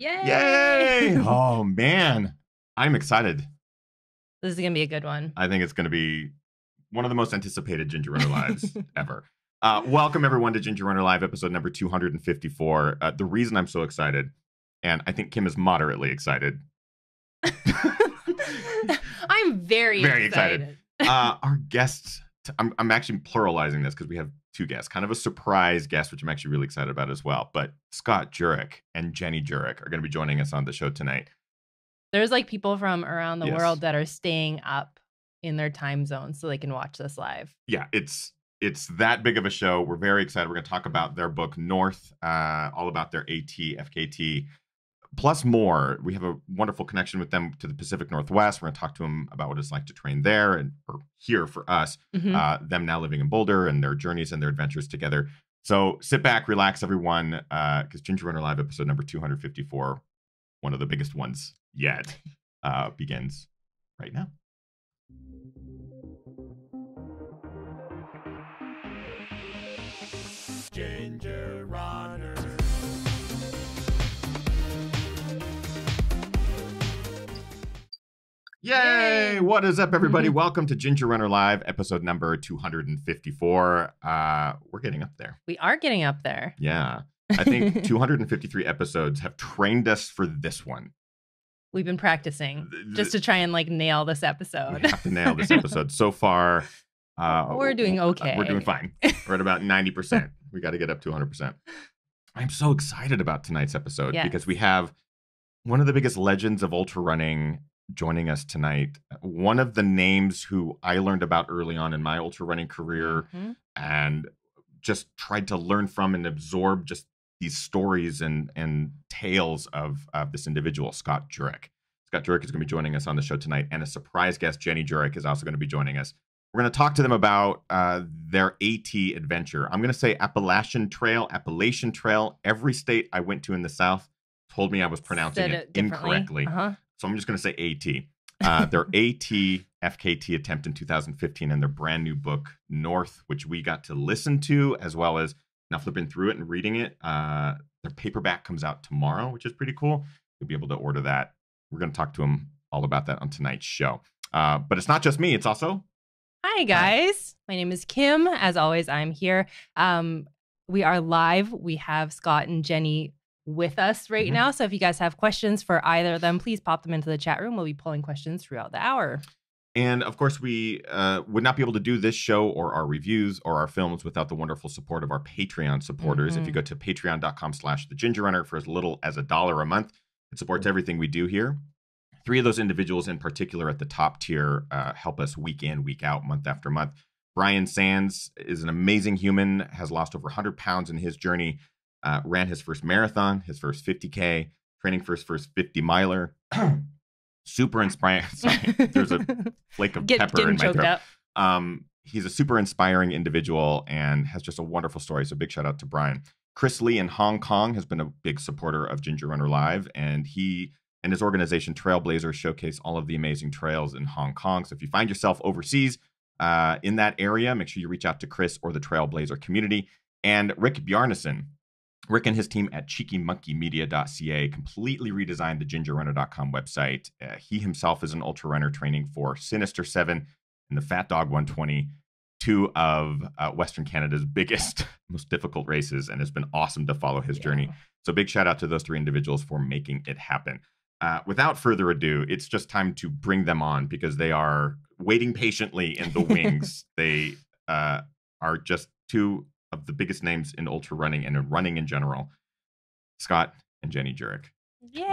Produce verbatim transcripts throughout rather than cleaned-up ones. Yay! Yay! Oh, man. I'm excited. This is going to be a good one. I think it's going to be one of the most anticipated Ginger Runner Lives ever. Uh, welcome, everyone, to Ginger Runner Live, episode number two hundred fifty-four. Uh, the reason I'm so excited, and I think Kim is moderately excited. I'm very, very excited. excited. uh, our guests, t- I'm, I'm actually pluralizing this because we have two guests, kind of a surprise guest, which I'm actually really excited about as well. But Scott Jurek and Jenny Jurek are going to be joining us on the show tonight. There's like people from around the yes. world that are staying up in their time zone so they can watch this live. Yeah, it's it's that big of a show. We're very excited. We're going to talk about their book, North, uh, all about their A T F K T, plus more. We have a wonderful connection with them to the Pacific Northwest. We're going to talk to them about what it's like to train there and or here for us, mm-hmm. uh, them now living in Boulder and their journeys and their adventures together. So sit back, relax, everyone, because uh, Ginger Runner Live episode number two hundred fifty-four, one of the biggest ones yet, uh, begins right now. Ginger Runner. Yay! What is up, everybody? Mm-hmm. Welcome to Ginger Runner Live, episode number two hundred fifty-four. Uh, we're getting up there. We are getting up there. Yeah. I think two hundred fifty-three episodes have trained us for this one. We've been practicing just to try and like nail this episode. We have to nail this episode. So far, uh, we're doing okay. We're doing fine. We're at about ninety percent. We got to get up to one hundred percent. I'm so excited about tonight's episode yes. because we have one of the biggest legends of ultra running joining us tonight. One of the names who I learned about early on in my ultra running career mm-hmm. and just tried to learn from and absorb just these stories and and tales of, of this individual, Scott Jurek. Scott Jurek is going to be joining us on the show tonight, and a surprise guest, Jenny Jurek, is also going to be joining us. We're going to talk to them about uh, their AT adventure. I'm going to say Appalachian Trail, Appalachian Trail. Every state I went to in the South told me I was pronouncing Said it, it incorrectly. Uh-huh. So I'm just going to say AT. Uh, their A T F K T attempt in two thousand fifteen and their brand new book, North, which we got to listen to, as well as now flipping through it and reading it. Uh, their paperback comes out tomorrow, which is pretty cool. You'll be able to order that. We're going to talk to them all about that on tonight's show. Uh, but it's not just me. It's also... Hi, guys. Hi. My name is Kim. As always, I'm here. Um, we are live. We have Scott and Jenny with us right mm-hmm. now. So if you guys have questions for either of them, please pop them into the chat room. We'll be pulling questions throughout the hour. And of course, we uh, would not be able to do this show or our reviews or our films without the wonderful support of our Patreon supporters. Mm-hmm. If you go to patreon.com slash the Ginger Runner for as little as a dollar a month, it supports everything we do here. Three of those individuals in particular at the top tier uh, help us week in, week out, month after month. Brian Sands is an amazing human, has lost over one hundred pounds in his journey, uh, ran his first marathon, his first fifty K, training for his first fifty miler. Super inspiring. Sorry, there's a flake of Get, pepper in my throat. Um, he's a super inspiring individual and has just a wonderful story. So big shout out to Brian. Chris Lee in Hong Kong has been a big supporter of Ginger Runner Live, and he and his organization Trailblazer showcase all of the amazing trails in Hong Kong. So if you find yourself overseas uh, in that area, make sure you reach out to Chris or the Trailblazer community. And Rick Bjarnason. Rick and his team at Cheeky Monkey Media dot c a completely redesigned the Ginger Runner dot com website. Uh, he himself is an ultra runner training for Sinister seven and the Fat Dog one twenty, two of uh, Western Canada's biggest, most difficult races, and it's been awesome to follow his yeah. journey. So big shout out to those three individuals for making it happen. Uh, without further ado, it's just time to bring them on because they are waiting patiently in the wings. They uh, are just two of the biggest names in ultra running and in running in general, Scott and Jenny Jurek. Yay!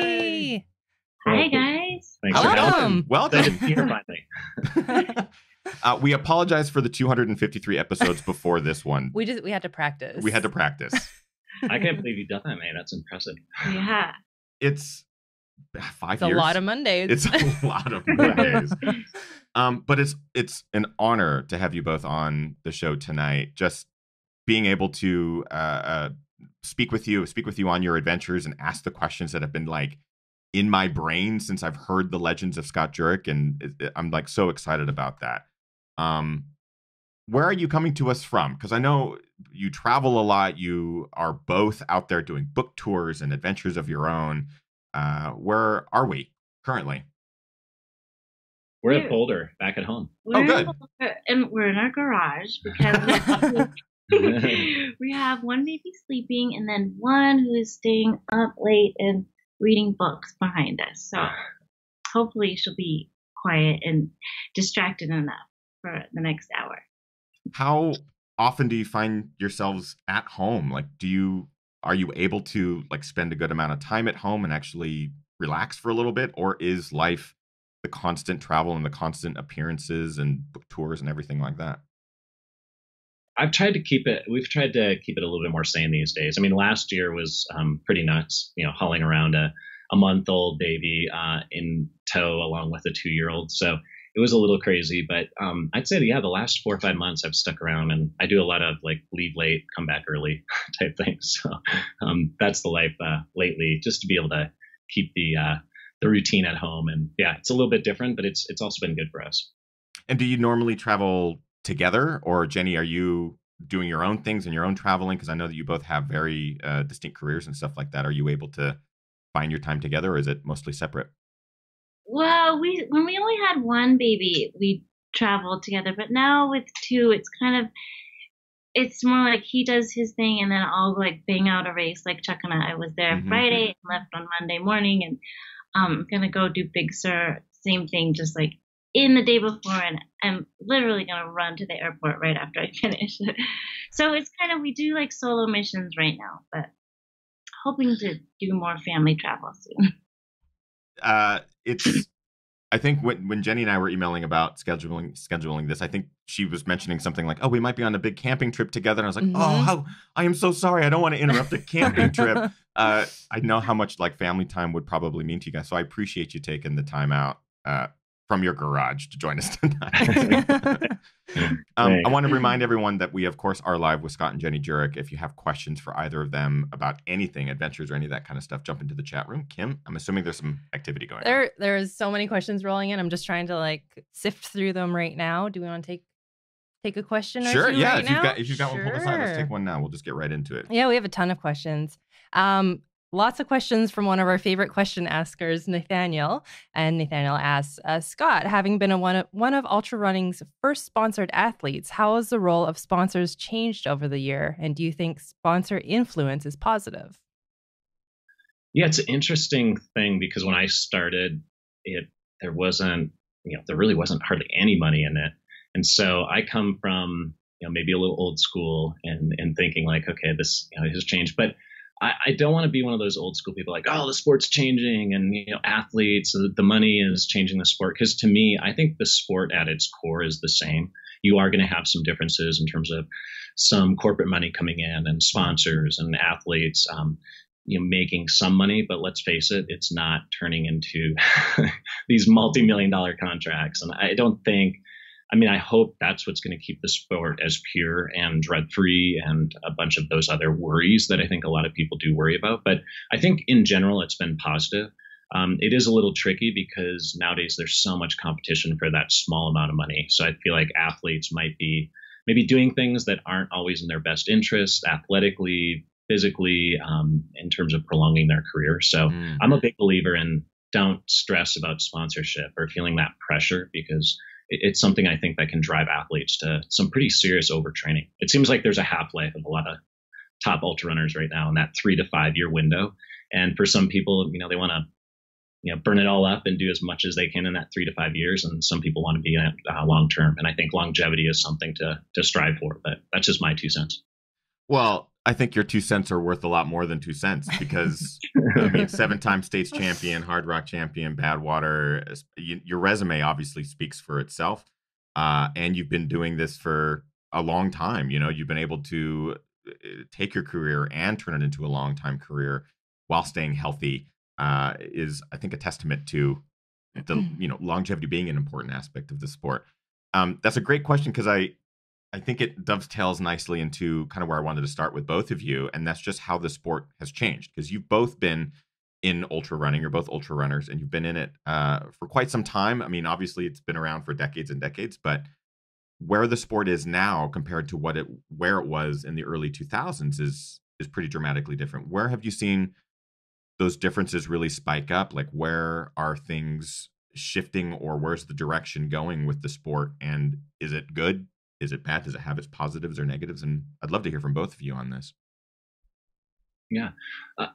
Yay! Hi, guys. Thanks Welcome. For Welcome. Here finally. uh, we apologize for the two hundred fifty-three episodes before this one. We just we had to practice. We had to practice. I can't believe you've done that, man. That's impressive. Yeah. It's five it's years. It's a lot of Mondays. It's a lot of Mondays. um, but it's it's an honor to have you both on the show tonight. Just being able to uh, uh, speak with you, speak with you on your adventures and ask the questions that have been like in my brain since I've heard the legends of Scott Jurek. And it, it, I'm like so excited about that. Um, where are you coming to us from? Because I know you travel a lot. You are both out there doing book tours and adventures of your own. Uh, where are we currently? We're at Boulder, back at home. We're oh, good. And we're in our garage because we have one baby sleeping and then one who is staying up late and reading books behind us. So hopefully she'll be quiet and distracted enough for the next hour. How often do you find yourselves at home? Like, do you, are you able to like spend a good amount of time at home and actually relax for a little bit? Or is life the constant travel and the constant appearances and book tours and everything like that? I've tried to keep it, we've tried to keep it a little bit more sane these days. I mean, last year was um, pretty nuts, you know, hauling around a, a month old baby uh, in tow along with a two-year-old. So it was a little crazy, but um, I'd say, yeah, the last four or five months I've stuck around, and I do a lot of like leave late, come back early type things. So um, that's the life uh, lately, just to be able to keep the, uh, the routine at home. And yeah, it's a little bit different, but it's, it's also been good for us. And do you normally travel together, or Jenny, are you doing your own things and your own traveling? Because I know that you both have very uh, distinct careers and stuff like that. Are you able to find your time together, or is it mostly separate? Well, we when we only had one baby, we traveled together. But now with two, it's kind of it's more like he does his thing, and then I'll like bang out a race like Chuckanut. I was there mm-hmm. Friday and left on Monday morning, and I'm um, gonna go do Big Sur. Same thing, just like. In the day before, and I'm literally going to run to the airport right after I finish. So it's kind of, we do like solo missions right now, but hoping to do more family travel soon. Uh, it's, I think when, when Jenny and I were emailing about scheduling, scheduling this, I think she was mentioning something like, oh, we might be on a big camping trip together. And I was like, mm-hmm. oh, how, I am so sorry. I don't want to interrupt a camping trip. Uh, I know how much like family time would probably mean to you guys. So I appreciate you taking the time out. Uh, from your garage to join us tonight. um, I want to remind everyone that we, of course, are live with Scott and Jenny Jurek. If you have questions for either of them about anything, adventures or any of that kind of stuff, jump into the chat room. Kim, I'm assuming there's some activity going there, on. There is so many questions rolling in. I'm just trying to like sift through them right now. Do we want to take take a question or sure, two yeah, right if now? You've got, if you've got sure. one pulled aside, let's take one now. We'll just get right into it. Yeah, we have a ton of questions. Um, Lots of questions from one of our favorite question askers, Nathaniel. And Nathaniel asks, uh, Scott, having been a one, of, one of Ultra Running's first sponsored athletes, how has the role of sponsors changed over the year? And do you think sponsor influence is positive? Yeah, it's an interesting thing because when I started it, there wasn't, you know, there really wasn't hardly any money in it. And so I come from, you know, maybe a little old school and, and thinking like, okay, this, you know, has changed. But I, I don't want to be one of those old school people like, oh, the sport's changing and, you know, athletes, the money is changing the sport. Because to me, I think the sport at its core is the same. You are going to have some differences in terms of some corporate money coming in and sponsors and athletes, um, you know, making some money. But let's face it, it's not turning into these multi-million dollar contracts. And I don't think, I mean, I hope that's what's going to keep the sport as pure and dread-free and a bunch of those other worries that I think a lot of people do worry about. But I think in general, it's been positive. Um, it is a little tricky because nowadays there's so much competition for that small amount of money. So I feel like athletes might be maybe doing things that aren't always in their best interest athletically, physically, um, in terms of prolonging their career. So mm. I'm a big believer in don't stress about sponsorship or feeling that pressure because it's something I think that can drive athletes to some pretty serious overtraining. It seems like there's a half-life of a lot of top ultra runners right now in that three to five year window. And for some people, you know, they want to, you know, burn it all up and do as much as they can in that three to five years. And some people want to be in it uh, long-term. And I think longevity is something to, to strive for, but that's just my two cents. Well, I think your two cents are worth a lot more than two cents because I mean, seven-time states champion, Hard Rock champion, Badwater, you, your resume obviously speaks for itself. Uh, and you've been doing this for a long time. You know, you've been able to take your career and turn it into a long-time career while staying healthy uh, is, I think, a testament to the, you know, longevity being an important aspect of the sport. Um, that's a great question because I, I think it dovetails nicely into kind of where I wanted to start with both of you. And that's just how the sport has changed because you've both been in ultra running. You're both ultra runners and you've been in it uh, for quite some time. I mean, obviously, it's been around for decades and decades, but where the sport is now compared to what it where it was in the early two thousands is is pretty dramatically different. Where have you seen those differences really spike up? Like, where are things shifting, or where's the direction going with the sport? And is it good? Is it bad? Does it have its positives or negatives? And I'd love to hear from both of you on this. Yeah, uh,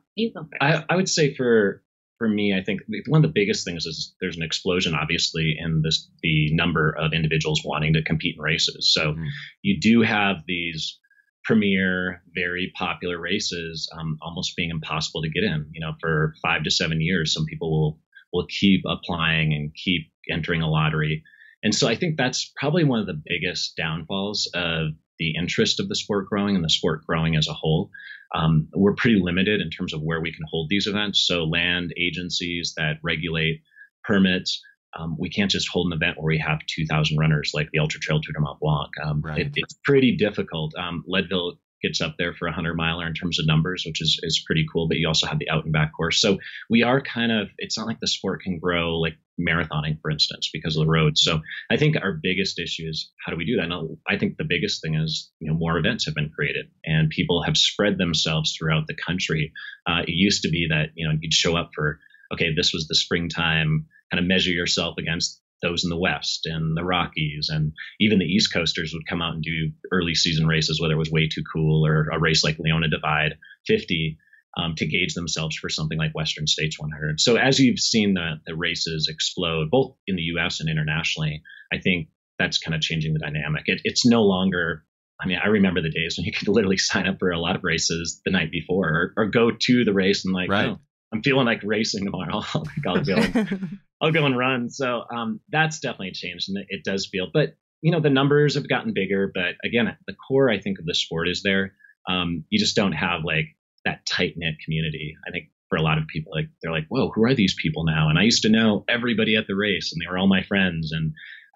I, I would say for for me, I think one of the biggest things is there's an explosion, obviously, in this the number of individuals wanting to compete in races. So mm-hmm. you do have these premier, very popular races um, almost being impossible to get in. You know, for five to seven years, some people will will keep applying and keep entering a lottery. And so I think that's probably one of the biggest downfalls of the interest of the sport growing and the sport growing as a whole. Um, we're pretty limited in terms of where we can hold these events. So land agencies that regulate permits, um, we can't just hold an event where we have two thousand runners like the Ultra Trail du Mont Blanc. Um, right. it, it's pretty difficult. Um, Leadville gets up there for a hundred miler in terms of numbers, which is, is pretty cool, but you also have the out and back course. So we are kind of, it's not like the sport can grow like marathoning, for instance, because of the roads. So I think our biggest issue is how do we do that? And I think the biggest thing is, you know, more events have been created and people have spread themselves throughout the country. Uh, it used to be that, you know, you'd show up for, okay, this was the springtime, kind of measure yourself against those in the West and the Rockies, and even the East Coasters would come out and do early season races, whether it was Way Too Cool or a race like Leona Divide fifty, um, to gauge themselves for something like Western States one hundred. So as you've seen the, the races explode, both in the U S and internationally, I think that's kind of changing the dynamic. It, it's no longer, I mean, I remember the days when you could literally sign up for a lot of races the night before, or, or go to the race and like, right. oh, I'm feeling like racing tomorrow. like I'll go and, I'll go and run. So um, that's definitely changed, and it does feel, but you know, the numbers have gotten bigger, but again, the core, I think, of the sport is there. Um, you just don't have like that tight knit community. I think for a lot of people, like they're like, whoa, who are these people now? And I used to know everybody at the race and they were all my friends. And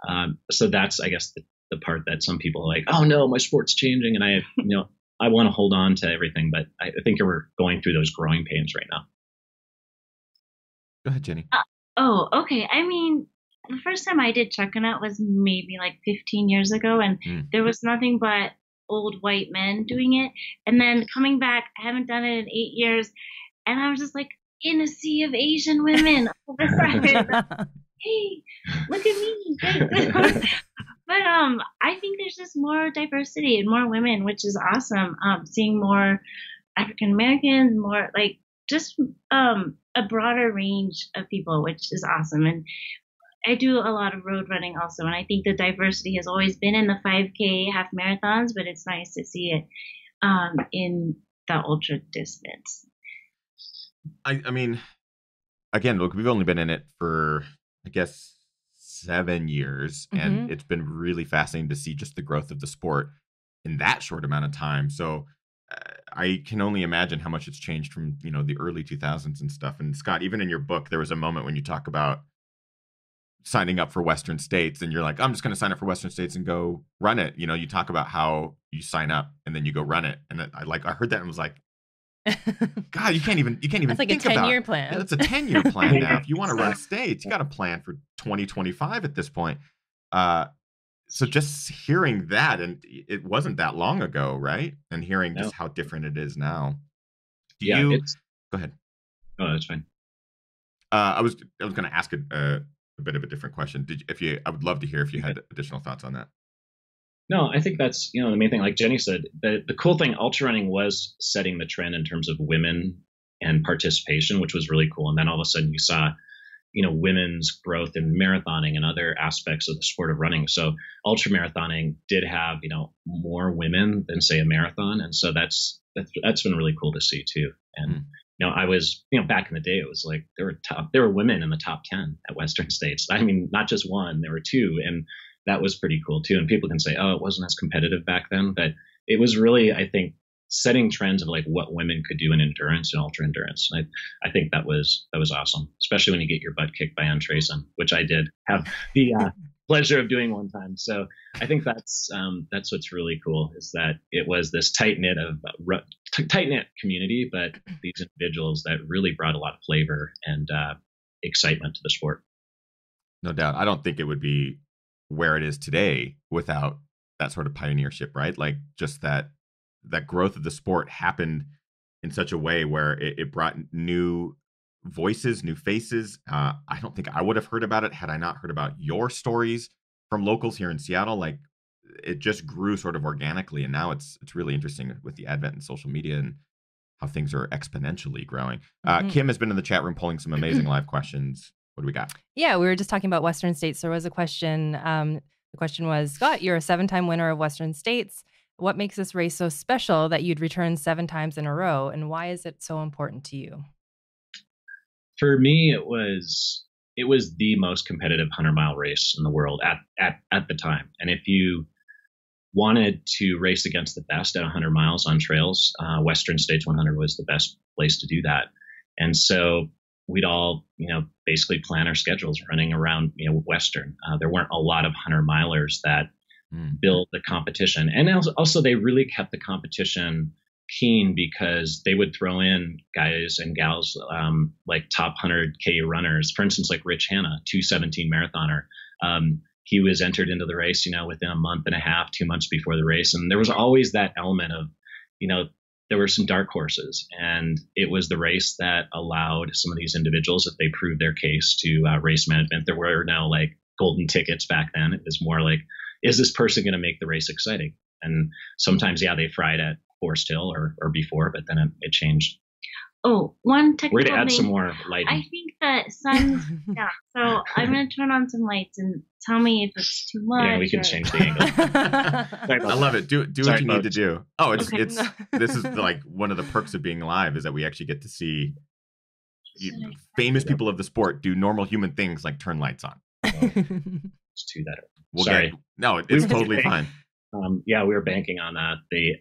um, so that's, I guess the, the part that some people are like, oh no, my sport's changing. And I, you know, I want to hold on to everything, but I, I think we're going through those growing pains right now. Go ahead, Jenny. Uh, oh, okay. I mean, the first time I did Chuckanut was maybe like fifteen years ago, and mm. there was nothing but old white men doing it. And then coming back, I haven't done it in eight years, and I was just like in a sea of Asian women. Hey, look at me. But um, I think there's just more diversity and more women, which is awesome. Um, seeing more African Americans, more like just um. a broader range of people, which is awesome. And I do a lot of road running also, and I think the diversity has always been in the five K half marathons, but it's nice to see it um, in the ultra distance. I, I mean, again, look, we've only been in it for, I guess, seven years, mm-hmm. and it's been really fascinating to see just the growth of the sport in that short amount of time. So I can only imagine how much it's changed from, you know, the early two thousands and stuff. And Scott, even in your book, there was a moment when you talk about signing up for Western States, and you're like, I'm just going to sign up for Western States and go run it. You know, you talk about how you sign up and then you go run it. And I like, I heard that and was like, God, you can't even, you can't even think about it. That's like a ten year plan. Yeah, that's a ten year plan now. If you want to run States, you got to plan for twenty twenty-five at this point. Uh, So just hearing that, and it wasn't that long ago, right? And hearing no. just how different it is now. Do yeah, you it's... go ahead? Oh, that's fine. Uh, I was I was going to ask a, uh, a bit of a different question. Did you, if you? I would love to hear if you had additional thoughts on that. No, I think that's you know the main thing. Like Jenny said, the the cool thing, ultra running was setting the trend in terms of women and participation, which was really cool. And then all of a sudden, you saw, you know, women's growth in marathoning and other aspects of the sport of running. So ultra marathoning did have, you know, more women than say a marathon. And so that's, that's, that's been really cool to see too. And, mm. you know, I was, you know, back in the day, it was like, there were top, there were women in the top ten at Western States. I mean, not just one, there were two, and that was pretty cool too. And people can say, oh, it wasn't as competitive back then, but it was really, I think, setting trends of like what women could do in endurance and ultra endurance. And I, I think that was, that was awesome, especially when you get your butt kicked by Ann Trason, which I did have the uh, pleasure of doing one time. So I think that's, um, that's, what's really cool is that it was this tight knit of uh, tight knit community, but these individuals that really brought a lot of flavor and uh, excitement to the sport. No doubt. I don't think it would be where it is today without that sort of pioneership, right? Like just that that growth of the sport happened in such a way where it, it brought new voices, new faces. Uh, I don't think I would have heard about it had I not heard about your stories from locals here in Seattle. Like it just grew sort of organically, and now it's it's really interesting with the advent in social media and how things are exponentially growing. Uh, mm-hmm. Kim has been in the chat room polling some amazing live questions. What do we got? Yeah, we were just talking about Western States. There was a question. Um, the question was, Scott, you're a seven-time winner of Western States. What makes this race so special that you'd return seven times in a row, and why is it so important to you? For me, it was it was the most competitive hundred mile race in the world at at at the time. And if you wanted to race against the best at hundred miles on trails, uh, Western States one hundred was the best place to do that. And so we'd all, you know, basically plan our schedules running around, you know, Western. Uh, there weren't a lot of hundred milers that mm. built the competition. And also they really kept the competition keen because they would throw in guys and gals um, like top hundred K runners, for instance, like Rich Hanna, two seventeen marathoner. Um, he was entered into the race, you know, within a month and a half, two months before the race. And there was always that element of, you know, there were some dark horses, and it was the race that allowed some of these individuals, if they proved their case to uh, race management, there were no like golden tickets back then. It was more like, is this person going to make the race exciting? And sometimes, yeah, they fried at Forest Hill or, or before, but then it, it changed. Oh, one technical thing. We're going to add some more lighting. I think that sun's down, so I'm going to turn on some lights and tell me if it's too much. Yeah, we can or... change the angle. I love it. Do do Sorry, what you folks. need to do. Oh, it's okay. it's this is like one of the perks of being live is that we actually get to see you, famous people of the sport do normal human things like turn lights on. It's too that. We'll Sorry. Get, no, it, it's totally fine. Um, yeah, we were banking on uh, the.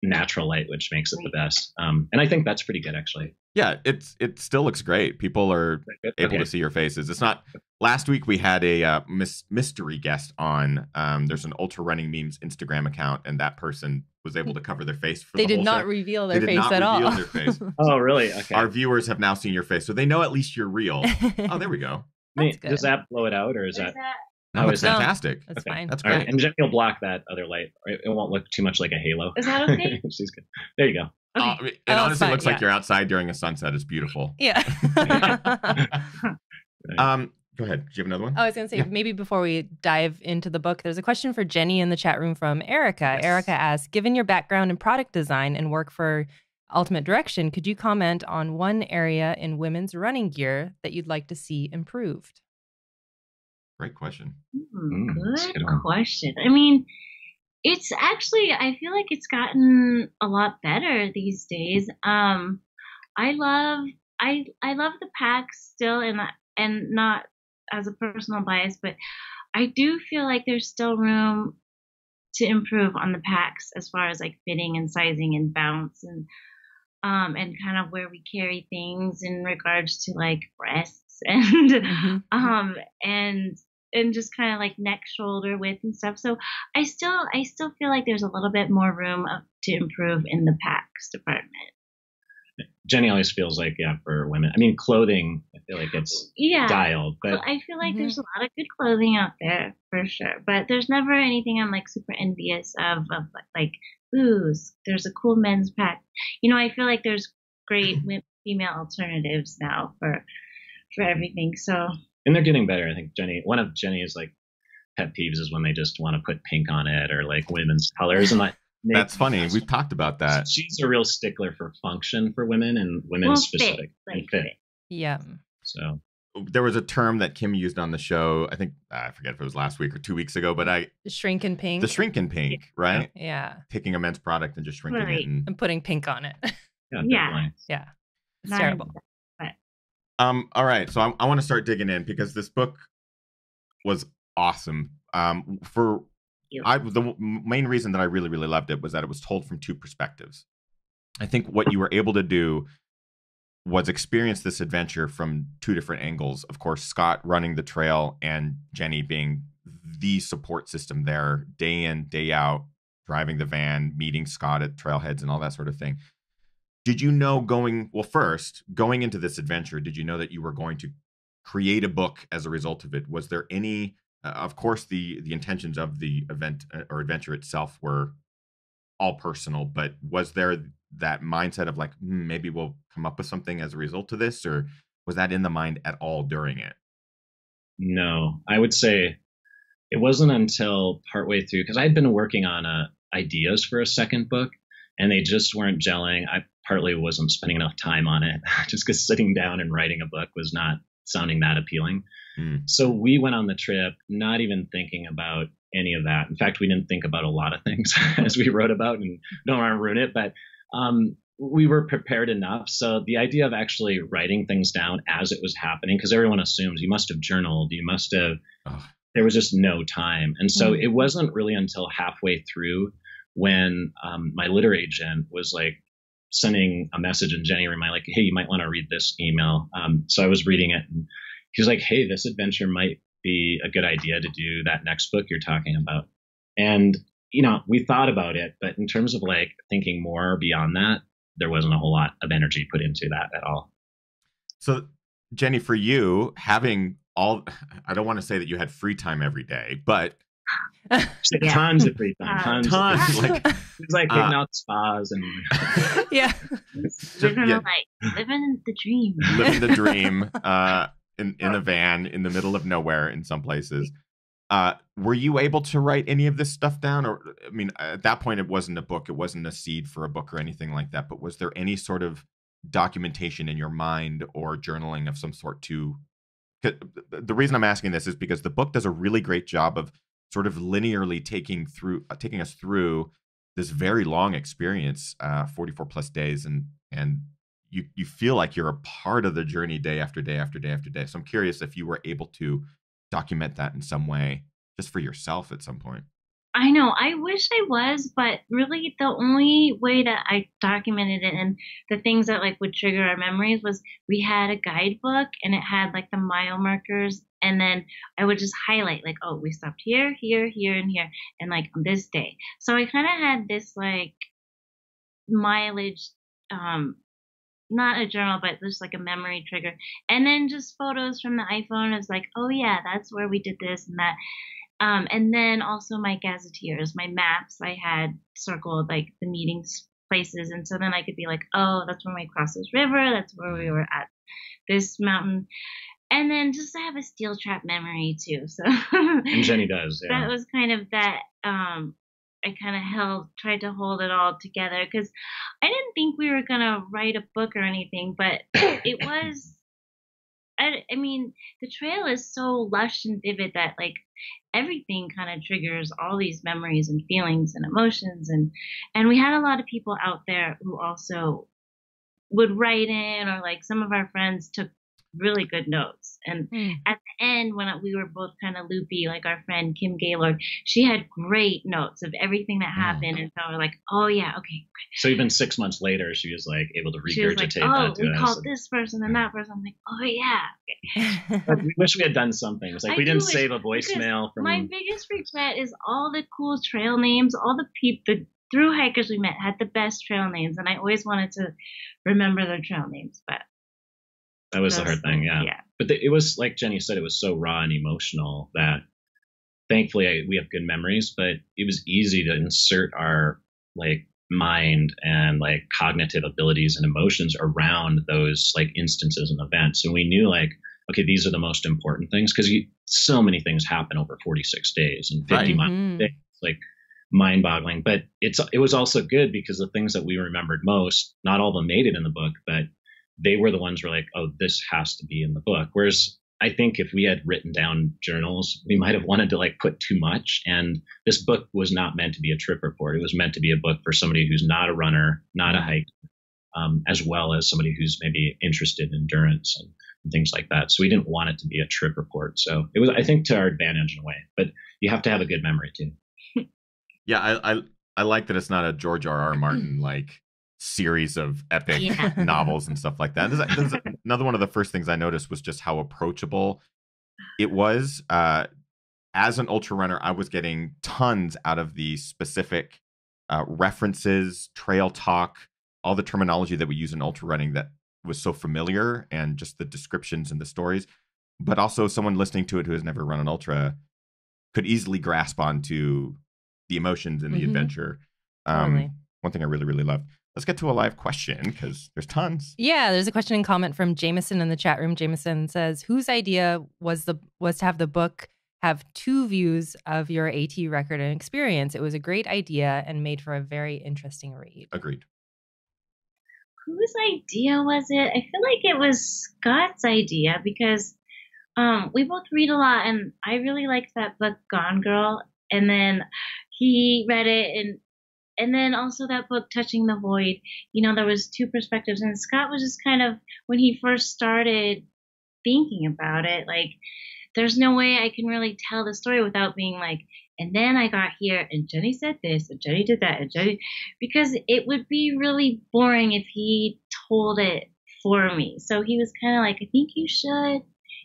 natural light, which makes it the best, um and I think that's pretty good actually. Yeah, it's it still looks great. People are able okay. to see your faces. It's not last week we had a uh mis mystery guest on. Um there's an Ultra Running Memes Instagram account, and that person was able to cover their face for they the did whole not show. reveal their they face at all their face. Oh really? Okay, our viewers have now seen your face, so they know at least you're real. Oh, there we go. Wait, does that blow it out or is that, that Oh, no, it's no, fantastic. That's okay. fine. That's great. Right. And Jenny will block that other light. It won't look too much like a halo. Is that okay? She's good. There you go. Okay. Oh, it oh, honestly looks yeah. like you're outside during a sunset. It's beautiful. Yeah. um, go ahead. Do you have another one? Oh, I was going to say, yeah. maybe before we dive into the book, there's a question for Jenny in the chat room from Erica. Yes. Erica asks, given your background in product design and work for Ultimate Direction, could you comment on one area in women's running gear that you'd like to see improved? Great question. Mm, good, good question. I mean, it's actually, I feel like it's gotten a lot better these days. Um, I love, I, I love the packs still, and, and not as a personal bias, but I do feel like there's still room to improve on the packs as far as like fitting and sizing and bounce and, um, and kind of where we carry things in regards to like breasts and, mm-hmm. um, and, and just kind of like neck, shoulder width and stuff. So I still, I still feel like there's a little bit more room of, to improve in the packs department. Jenny always feels like, yeah, for women, I mean, clothing, I feel like it's yeah, dialed, but I feel like mm-hmm. there's a lot of good clothing out there for sure, but there's never anything I'm like super envious of, of like, ooh, there's a cool men's pack. You know, I feel like there's great female alternatives now for, for everything. So, and they're getting better. I think Jenny, one of Jenny's like pet peeves is when they just want to put pink on it or like women's colors. And like, that's funny. We've talked about that. She's a real stickler for function for women and women well, specific. Fit, like fit. Fit. Yeah. So there was a term that Kim used on the show. I think I forget if it was last week or two weeks ago, but I shrink and pink. The shrink and pink, right? Yeah. Taking a men's product and just shrinking right. it and, and putting pink on it. Yeah. Yeah. yeah. It's Not terrible. Either. Um, all right, so I, I want to start digging in because this book was awesome. Um, for I, the main reason that I really, really loved it was that it was told from two perspectives. I think what you were able to do was experience this adventure from two different angles. Of course, Scott running the trail and Jenny being the support system there, day in, day out, driving the van, meeting Scott at trailheads and all that sort of thing. Did you know going, well, first, going into this adventure, did you know that you were going to create a book as a result of it? Was there any uh, of course, the the intentions of the event or adventure itself were all personal, but was there that mindset of like, hmm, maybe we'll come up with something as a result of this, or was that in the mind at all during it? No, I would say it wasn't until partway through, because I'd been working on uh, ideas for a second book, and they just weren't gelling. I partly wasn't spending enough time on it, just because sitting down and writing a book was not sounding that appealing. Mm. So we went on the trip not even thinking about any of that. In fact, we didn't think about a lot of things as we wrote about, and don't want to ruin it, but um, we were prepared enough. So the idea of actually writing things down as it was happening, because everyone assumes you must have journaled, you must have, oh. there was just no time. And so mm. it wasn't really until halfway through when um, my litter agent was like sending a message in Jenny reminded, like, hey, you might want to read this email. Um, so I was reading it, and he was like, hey, this adventure might be a good idea to do that next book you're talking about. And, you know, we thought about it, but in terms of like thinking more beyond that, there wasn't a whole lot of energy put into that at all. So Jenny, for you, having all, I don't want to say that you had free time every day, but yeah. Tons of free time. Tons. Tons. Of free time. Like, it's like hanging uh, out spas and yeah. living, yeah. Like, living the dream. Living the dream uh, in, in a van in the middle of nowhere in some places. Uh, were you able to write any of this stuff down? Or, I mean, at that point, it wasn't a book. It wasn't a seed for a book or anything like that. But was there any sort of documentation in your mind or journaling of some sort to... The reason I'm asking this is because the book does a really great job of sort of linearly taking through, uh, taking us through this very long experience, uh, forty-four plus days, and and you you feel like you're a part of the journey day after day after day after day. So I'm curious if you were able to document that in some way, just for yourself at some point. I know. I wish I was, but really the only way that I documented it and the things that like would trigger our memories was we had a guidebook and it had like the mile markers. And then I would just highlight like, oh, we stopped here, here, here, and here. And like on this day. So I kind of had this like mileage, um, not a journal, but just like a memory trigger. And then just photos from the iPhone. It's like, oh yeah, that's where we did this and that. Um, and then also my gazetteers, my maps, I had circled like the meeting places. And so then I could be like, oh, that's when we crossed this river. That's where we were at this mountain. And then just to have a steel trap memory too. So and Jenny does. Yeah. That was kind of that. Um, I kind of held, tried to hold it all together because I didn't think we were going to write a book or anything, but it was. I, I mean, the trail is so lush and vivid that like everything kind of triggers all these memories and feelings and emotions. And, and we had a lot of people out there who also would write in, or like some of our friends took really good notes. And mm. at the end, when we were both kind of loopy, like our friend Kim Gaylord, she had great notes of everything that happened. Mm. And so we're like, oh yeah, okay. So even six months later, she was like able to regurgitate that. Like, oh, that we us. called this person and that person. I'm like, oh yeah. Okay. We wish we had done something. It's like I we didn't save a voicemail. From my biggest regret is all the cool trail names, all the people, the through hikers we met had the best trail names, and I always wanted to remember their trail names, but. That was the hard thing, yeah. yeah. But the, it was, like Jenny said, it was so raw and emotional that thankfully I, we have good memories, but it was easy to insert our, like, mind and, like, cognitive abilities and emotions around those, like, instances and events. And we knew, like, okay, these are the most important things, because so many things happen over forty-six days and fifty right. miles. Mm-hmm. It's, like, mind-boggling. But it's it was also good because the things that we remembered most, not all of them made it in the book, but they were the ones who were like, oh, this has to be in the book. Whereas I think if we had written down journals, we might have wanted to like put too much. And this book was not meant to be a trip report. It was meant to be a book for somebody who's not a runner, not a hiker, um, as well as somebody who's maybe interested in endurance and, and things like that. So we didn't want it to be a trip report. So it was, I think, to our advantage in a way. But you have to have a good memory too. Yeah, I, I I like that it's not a George R R. Martin like series of epic yeah. novels and stuff like that. This is, this is another one of the first things I noticed was just how approachable it was. Uh, as an ultra runner, I was getting tons out of the specific uh, references, trail talk, all the terminology that we use in ultra running that was so familiar, and just the descriptions and the stories. But also, someone listening to it who has never run an ultra could easily grasp onto the emotions and the mm-hmm. adventure. Um, totally. One thing I really, really loved. Let's get to a live question because there's tons. Yeah, there's a question and comment from Jameson in the chat room. Jameson says, whose idea was the was to have the book have two views of your AT record and experience? It was a great idea and made for a very interesting read. Agreed. Whose idea was it? I feel like it was Scott's idea because um, we both read a lot, and I really liked that book, Gone Girl. And then he read it, and And then also that book, Touching the Void, you know, there was two perspectives. And Scott was just kind of, when he first started thinking about it, like, there's no way I can really tell the story without being like, and then I got here and Jenny said this and Jenny did that and Jenny, because it would be really boring if he told it for me. So he was kind of like, I think you should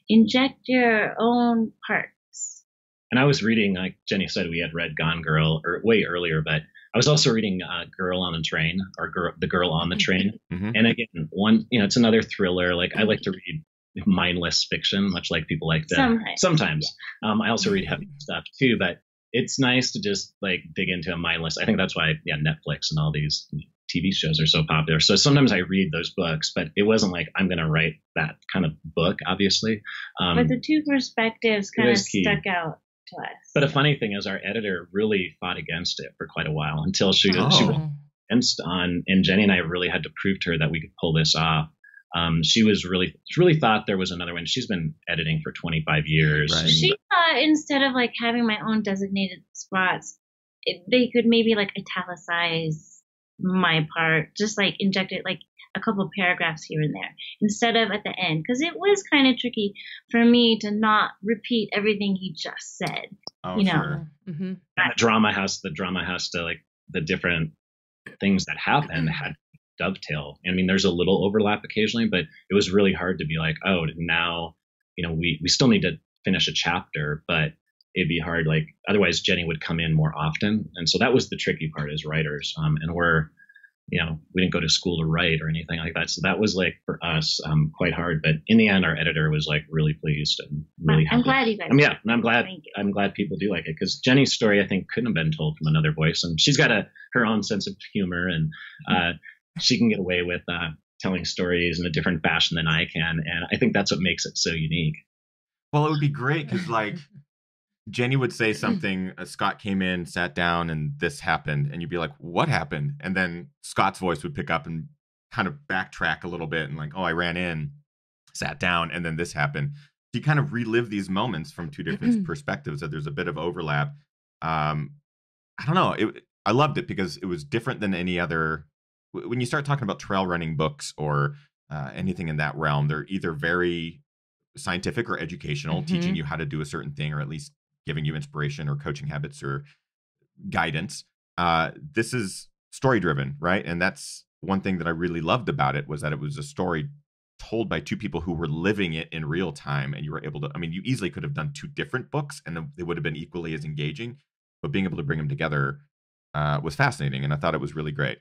inject your own parts. And I was reading, like Jenny said, we had read Gone Girl or way earlier, but I was also reading uh, Girl on the Train or Girl, The Girl on the Train. Mm-hmm. And again, one, you know, it's another thriller. Like I like to read mindless fiction, much like people like that. Sometimes. Sometimes. Yeah. Um, I also read heavy stuff too, but it's nice to just like dig into a mindless. I think that's why yeah, Netflix and all these T V shows are so popular. So sometimes I read those books, but it wasn't like I'm going to write that kind of book, obviously. Um, but the two perspectives kind of stuck out. But a funny thing is our editor really fought against it for quite a while until she, oh. she was against on, and Jenny and I really had to prove to her that we could pull this off. Um, she was really, she really thought there was another one. She's been editing for twenty-five years. Right. She thought instead of like having my own designated spots, it, they could maybe like italicize my part, just like inject it like a couple paragraphs here and there instead of at the end, because it was kind of tricky for me to not repeat everything he just said. Oh, you know, sure. Mm-hmm. And the drama has the drama has to like the different things that happen had dovetail. I mean, there's a little overlap occasionally, but it was really hard to be like, oh, now you know we we still need to finish a chapter, but it'd be hard. Like otherwise, Jenny would come in more often, and so that was the tricky part as writers. Um, and we're you know, we didn't go to school to write or anything like that. So that was like for us um, quite hard. But in the end, our editor was like really pleased and really happy. I'm glad you guys. Um, yeah, and I'm glad. I'm glad people do like it because Jenny's story, I think, couldn't have been told from another voice. And she's got a her own sense of humor, and uh, she can get away with uh, telling stories in a different fashion than I can. And I think that's what makes it so unique. Well, it would be great because like Jenny would say something, uh, Scott came in, sat down, and this happened. And you'd be like, what happened? And then Scott's voice would pick up and kind of backtrack a little bit and like, oh, I ran in, sat down, and then this happened. So you kind of relive these moments from two different perspectives that there's a bit of overlap. Um, I don't know. It, I loved it because it was different than any other. When you start talking about trail running books or uh, anything in that realm, they're either very scientific or educational, mm-hmm. teaching you how to do a certain thing or at least giving you inspiration or coaching habits or guidance. Uh, this is story driven, right? And that's one thing that I really loved about it was that it was a story told by two people who were living it in real time. And you were able to, I mean, you easily could have done two different books and they would have been equally as engaging, but being able to bring them together uh, was fascinating. And I thought it was really great.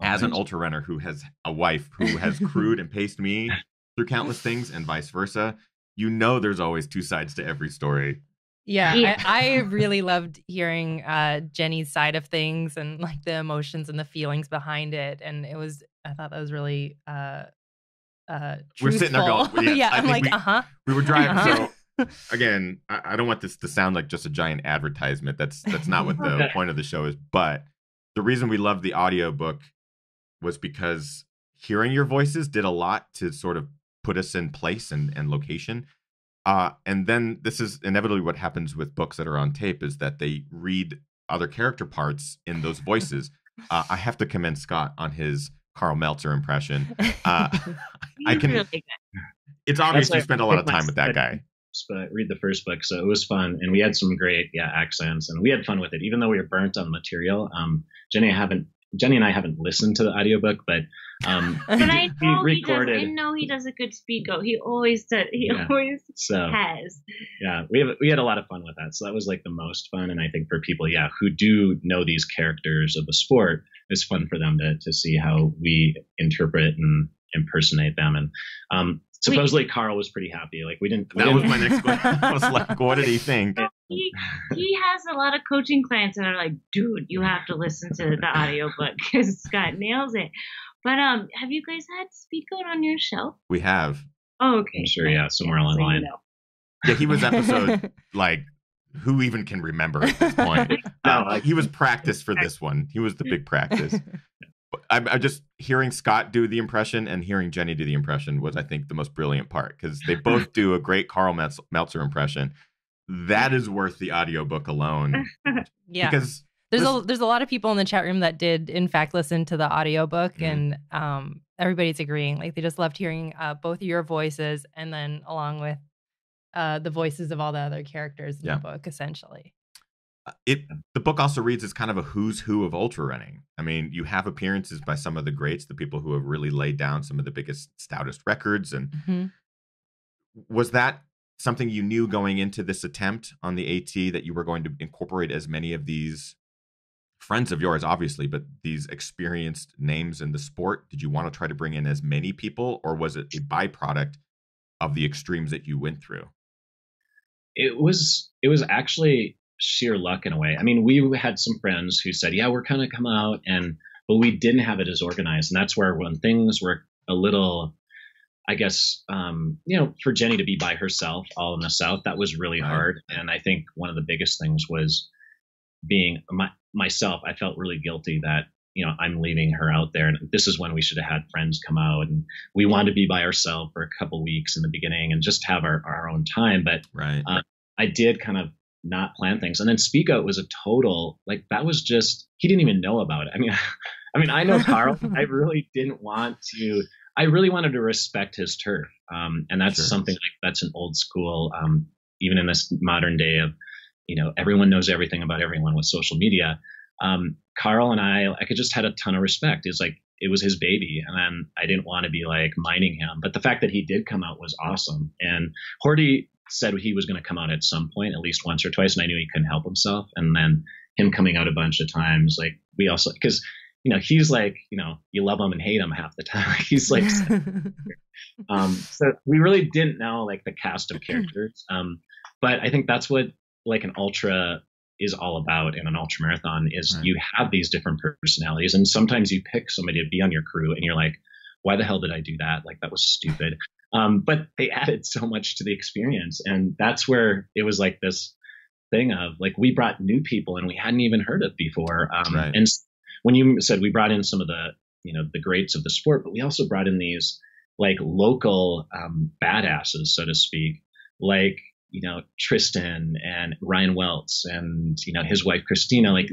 As an ultra runner who has a wife who has crewed and paced me through countless things and vice versa, you know, there's always two sides to every story. Yeah, yeah. I, I really loved hearing uh, Jenny's side of things and like the emotions and the feelings behind it. And it was, I thought that was really uh, uh, truthful. We're sitting there going, yeah, yeah I'm like, we, uh-huh. We were driving. Uh-huh. So again, I, I don't want this to sound like just a giant advertisement. That's, that's not what the point of the show is. But the reason we loved the audiobook was because hearing your voices did a lot to sort of put us in place and, and location. Uh, and then this is inevitably what happens with books that are on tape is that they read other character parts in those voices. Uh, I have to commend Scott on his Karl Meltzer impression. Uh, I can. Really it's obvious you spend a lot of time with that guy. But read the first book, so it was fun, and we had some great yeah accents, and we had fun with it, even though we were burnt on material. Um, Jenny, I haven't. Jenny and I haven't listened to the audiobook, but um, but he, I know he, he recorded. Does, I know he does a good Speedgoat. He always does. He yeah. always so, has. Yeah, we have we had a lot of fun with that. So that was like the most fun, and I think for people, yeah, who do know these characters of the sport, it's fun for them to to see how we interpret and impersonate them. And um, supposedly Wait. Karl was pretty happy. Like we didn't. We that didn't, was my next question. I was like, what did he think? He he has a lot of coaching clients that are like, dude, you have to listen to the audiobook because Scott nails it. But um, have you guys had Speedgoat on your show? We have. Oh, okay. I'm sure, yeah, somewhere along the line. Yeah, he was episode, like, who even can remember at this point? Uh, like, he was practice for this one. He was the big practice. I'm, I'm just hearing Scott do the impression and hearing Jenny do the impression was, I think, the most brilliant part because they both do a great Karl Meltzer impression. That is worth the audiobook alone. Yeah. Because there's this, a there's a lot of people in the chat room that did in fact listen to the audiobook mm-hmm. and um everybody's agreeing. Like they just loved hearing uh both your voices and then along with uh the voices of all the other characters in yeah. the book, essentially. It the book also reads as kind of a who's who of ultra running. I mean, you have appearances by some of the greats, the people who have really laid down some of the biggest, stoutest records. And mm-hmm. was that something you knew going into this attempt on the AT that you were going to incorporate as many of these friends of yours, obviously, but these experienced names in the sport? Did you want to try to bring in as many people, or was it a byproduct of the extremes that you went through? It was, it was actually sheer luck in a way. I mean, we had some friends who said, yeah, we're kind of come out, and, but we didn't have it as organized. And that's where when things were a little, I guess, um, you know, for Jenny to be by herself all in the South, that was really right. hard. And I think one of the biggest things was being my, myself. I felt really guilty that, you know, I'm leaving her out there. And this is when we should have had friends come out. And we wanted to be by ourselves for a couple of weeks in the beginning and just have our, our own time. But right. um, I did kind of not plan things. And then Speedgoat was a total, like, that was just, he didn't even know about it. I mean, I mean, I know Karl. I really didn't want to... I really wanted to respect his turf. Um, and that's sure. something like that's an old school, um, even in this modern day of, you know, everyone knows everything about everyone with social media. Um, Karl and I, I could just had a ton of respect. It's like, it was his baby. And then I didn't want to be like mining him, but the fact that he did come out was awesome. And Horty said he was going to come out at some point, at least once or twice. And I knew he couldn't help himself. And then him coming out a bunch of times, like we also, cause you know, he's like, you know, you love him and hate him half the time. He's like, um, so we really didn't know like the cast of characters. Um, but I think that's what like an ultra is all about in an ultra marathon is right. you have these different personalities. And sometimes you pick somebody to be on your crew and you're like, why the hell did I do that? Like, that was stupid. Um, but they added so much to the experience. And that's where it was like this thing of like, we brought new people and we hadn't even heard of before. Um, right. and when you said we brought in some of the, you know, the greats of the sport, but we also brought in these like local um, badasses, so to speak, like, you know, Tristan and Ryan Welts and, you know, his wife, Christina, like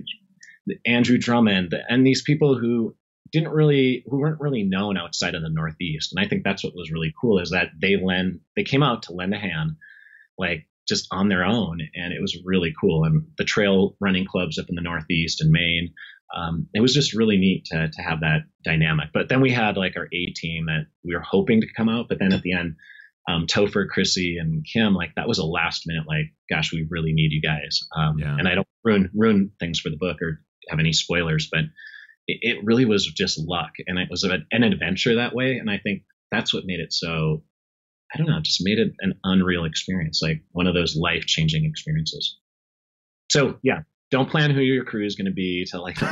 Andrew Drummond, and these people who didn't really, who weren't really known outside of the Northeast. And I think that's what was really cool is that they lend, they came out to lend a hand, like just on their own. And it was really cool. And the trail running clubs up in the Northeast and Maine, Um, it was just really neat to, to have that dynamic. But then we had like our A team that we were hoping to come out. But then at the end, um, Topher, Chrissy and Kim, like that was a last minute, like, gosh, we really need you guys. Um, yeah. And I don't ruin, ruin things for the book or have any spoilers, but it, it really was just luck. And it was an adventure that way. And I think that's what made it so, I don't know, just made it an unreal experience, like one of those life changing experiences. So, yeah. Don't plan who your crew is going to be to like. The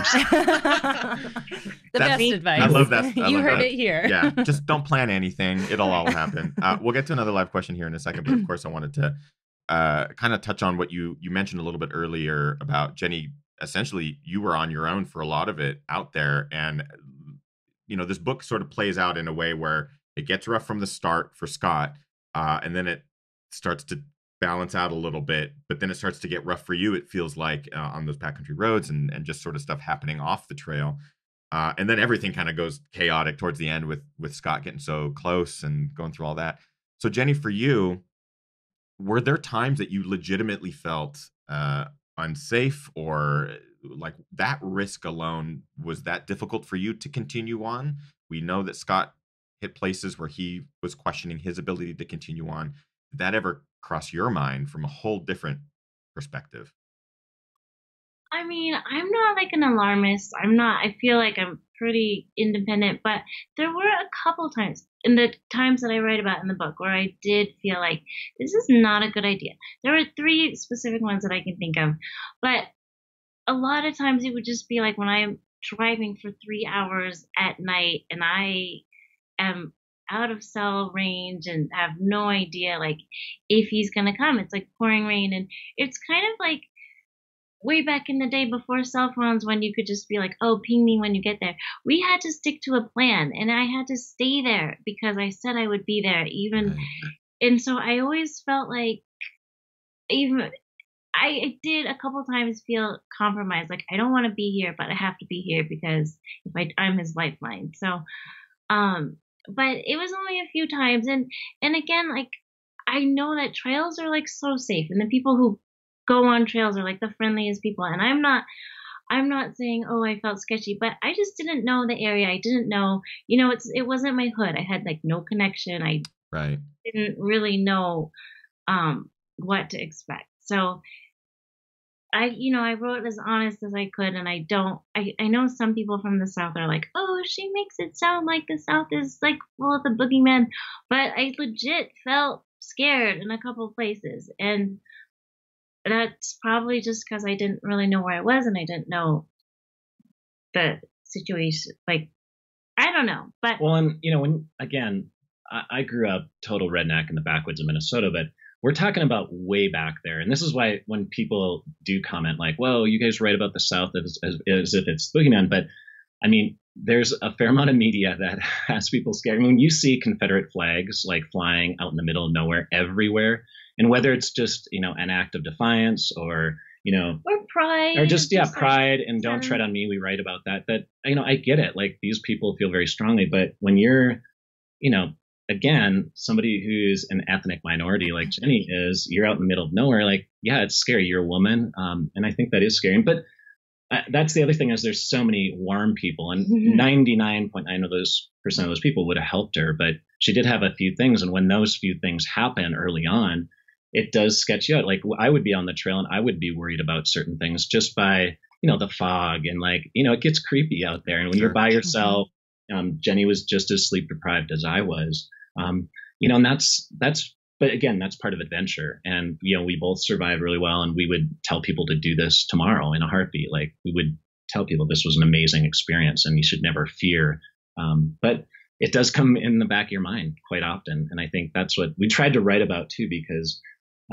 best me. Advice. I love that. I you love heard that. It here. Yeah, just don't plan anything. It'll all happen. Uh, we'll get to another live question here in a second, but of course, I wanted to uh, kind of touch on what you you mentioned a little bit earlier about Jenny. Essentially, you were on your own for a lot of it out there, and you know this book sort of plays out in a way where it gets rough from the start for Scott, uh, and then it starts to balance out a little bit, but then it starts to get rough for you, it feels like, uh, on those backcountry roads and, and just sort of stuff happening off the trail. Uh, and then everything kind of goes chaotic towards the end with, with Scott getting so close and going through all that. So Jenny, for you, were there times that you legitimately felt uh, unsafe or like that risk alone, was that difficult for you to continue on? We know that Scott hit places where he was questioning his ability to continue on. Did that ever cross your mind from a whole different perspective? I mean, I'm not like an alarmist. I'm not, I feel like I'm pretty independent, but there were a couple times in the times that I write about in the book where I did feel like this is not a good idea. There were three specific ones that I can think of, but a lot of times it would just be like when I'm driving for three hours at night and I am out of cell range and have no idea like if he's going to come. It's like pouring rain, and it's kind of like way back in the day before cell phones when you could just be like, oh, ping me when you get there. We had to stick to a plan, and I had to stay there because I said I would be there even. And so I always felt like even I, I did a couple times feel compromised. Like, I don't want to be here, but I have to be here because if I, I'm his lifeline. So, um, but it was only a few times. And, and again, like, I know that trails are like so safe, and the people who go on trails are like the friendliest people. And I'm not, I'm not saying, oh, I felt sketchy, but I just didn't know the area. I didn't know, you know, it's, it wasn't my hood. I had like no connection. I right. didn't really know, um, what to expect. So I, you know, I wrote as honest as I could, and I don't, I, I know some people from the South are like, oh, she makes it sound like the South is like full of the boogeyman, but I legit felt scared in a couple places. And that's probably just because I didn't really know where I was, and I didn't know the situation. Like, I don't know, but. Well, and you know, when, again, I, I grew up total redneck in the backwoods of Minnesota, but we're talking about way back there. And this is why when people do comment like, well, you guys write about the South as, as, as if it's boogeyman. But I mean, there's a fair amount of media that has people scared. I mean, you see Confederate flags like flying out in the middle of nowhere everywhere. And whether it's just, you know, an act of defiance or, you know, or pride, or just, yeah, just pride like, and don't yeah. tread on me. We write about that. But, you know, I get it. Like, these people feel very strongly. But when you're, you know, again, somebody who's an ethnic minority like Jenny is, you're out in the middle of nowhere. Like, yeah, it's scary. You're a woman. Um, and I think that is scary. But uh, that's the other thing is there's so many warm people, and ninety-nine point nine of those percent of those people would have helped her. But she did have a few things. And when those few things happen early on, it does sketch you out. Like, I would be on the trail and I would be worried about certain things just by, you know, the fog and like, you know, it gets creepy out there. And when sure. you're by yourself, um, Jenny was just as sleep deprived as I was. Um, you know, and that's, that's, but again, that's part of adventure. And, you know, we both survived really well, and we would tell people to do this tomorrow in a heartbeat. Like, we would tell people this was an amazing experience and you should never fear. Um, but it does come in the back of your mind quite often. And I think that's what we tried to write about too, because,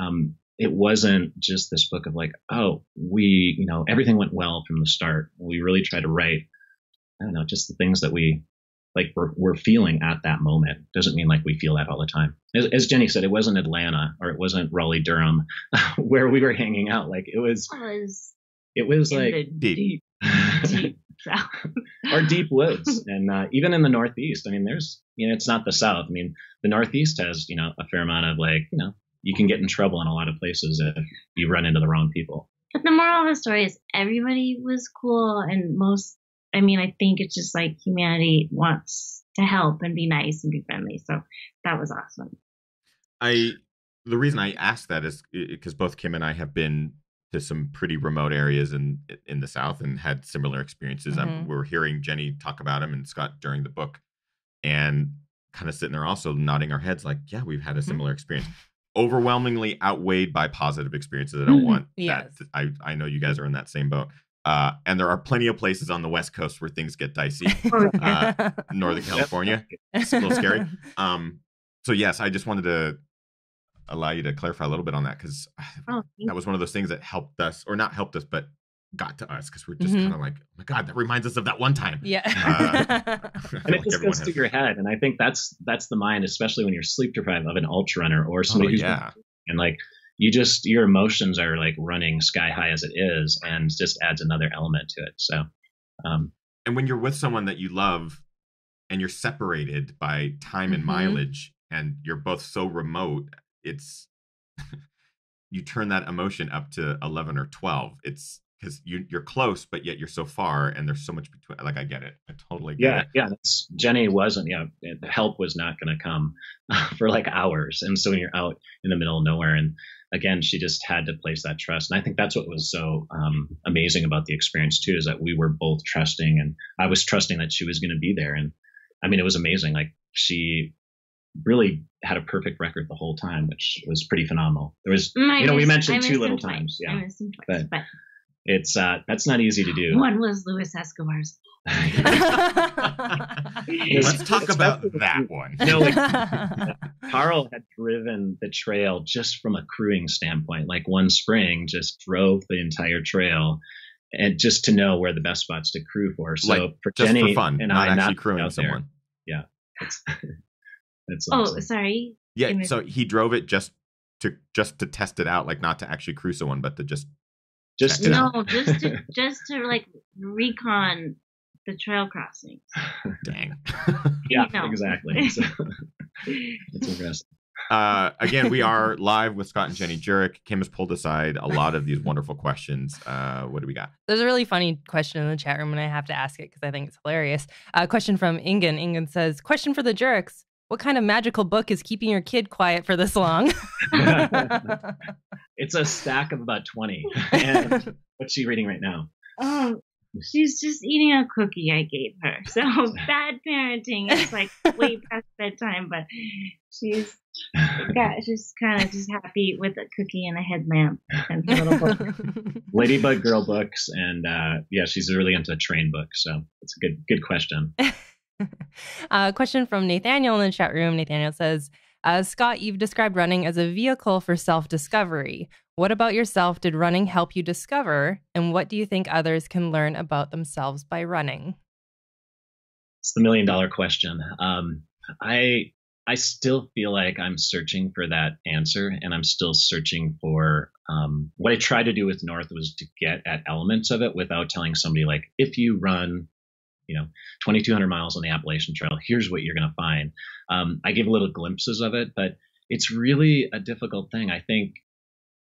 um, it wasn't just this book of like, oh, we, you know, everything went well from the start. We really tried to write, I don't know, just the things that we, like we're, we're feeling at that moment. Doesn't mean like we feel that all the time. As, as Jenny said, it wasn't Atlanta or it wasn't Raleigh Durham where we were hanging out. Like it was, it was, it was like deep, deep, deep South or deep woods. And uh, even in the Northeast, I mean, there's, you know, it's not the South. I mean, the Northeast has, you know, a fair amount of like, you know, you can get in trouble in a lot of places if you run into the wrong people. But the moral of the story is everybody was cool, and most, I mean, I think it's just like humanity wants to help and be nice and be friendly. So that was awesome. I, the reason I asked that is because both Kim and I have been to some pretty remote areas in, in the South and had similar experiences. Mm-hmm. I'm, we're hearing Jenny talk about them and Scott during the book, and kind of sitting there also nodding our heads like, yeah, we've had a similar mm-hmm. experience. Overwhelmingly outweighed by positive experiences. I don't want yes. that. To, I, I know you guys are in that same boat. Uh, and there are plenty of places on the West Coast where things get dicey. Uh, Northern California, it's a little scary. Um, so yes, I just wanted to allow you to clarify a little bit on that, because oh, that was one of those things that helped us, or not helped us, but got to us, because we're just mm-hmm. kind of like, oh my God, that reminds us of that one time. Yeah. Uh, and it like just goes has. to your head. And I think that's that's the mind, especially when you're sleep deprived of an ultra runner or somebody oh, who's yeah. and like, you just, your emotions are like running sky high as it is, and just adds another element to it. So, um, and when you're with someone that you love and you're separated by time mm-hmm. and mileage, and you're both so remote, it's, you turn that emotion up to eleven or twelve. It's, because you, you're close, but yet you're so far, and there's so much between. Like, I get it. I totally get yeah, it. Yeah, yeah. Jenny wasn't, you know, the help was not going to come for like hours. And so when you're out in the middle of nowhere, and again, she just had to place that trust. And I think that's what was so um, amazing about the experience too, is that we were both trusting, and I was trusting that she was going to be there. And I mean, it was amazing. Like, she really had a perfect record the whole time, which was pretty phenomenal. There was, I you know, missed, we mentioned two little times. Yeah. I missed him twice, but, but it's, uh, that's not easy to do. One was Luis Escobar's. Let's talk about that one. You know, like, Karl had driven the trail just from a crewing standpoint. Like, one spring, just drove the entire trail, and just to know where the best spots to crew for. So like, for just Jenny for fun, and not I, actually not crewing out someone. There. Yeah. It's, it's awesome. Oh, sorry. Yeah. So he drove it just to just to test it out, like not to actually crew someone, but to just just to, no, just to just to like recon the trail crossing. Dang. Yeah, you know. Exactly. So, it's interesting. Uh, again, we are live with Scott and Jenny Jurek. Kim has pulled aside a lot of these wonderful questions. Uh, what do we got? There's a really funny question in the chat room, and I have to ask it because I think it's hilarious. A uh, question from Ingen. Ingen says, question for the Jureks. What kind of magical book is keeping your kid quiet for this long? It's a stack of about twenty. And what's she reading right now? Oh, she's just eating a cookie I gave her. So bad parenting. It's like way past bedtime, but she's got, she's kind of just happy with a cookie and a headlamp and a little book. Ladybug girl books, and uh, yeah, she's really into train books. So it's a good good question. Uh, question from Nathaniel in the chat room. Nathaniel says, uh, Scott, you've described running as a vehicle for self-discovery. What about yourself did running help you discover? And what do you think others can learn about themselves by running? It's the million dollar question. Um, I, I still feel like I'm searching for that answer, and I'm still searching for um, what I tried to do with North was to get at elements of it without telling somebody like, if you run, you know, twenty-two hundred miles on the Appalachian Trail, here's what you're going to find. Um, I give little glimpses of it, but it's really a difficult thing. I think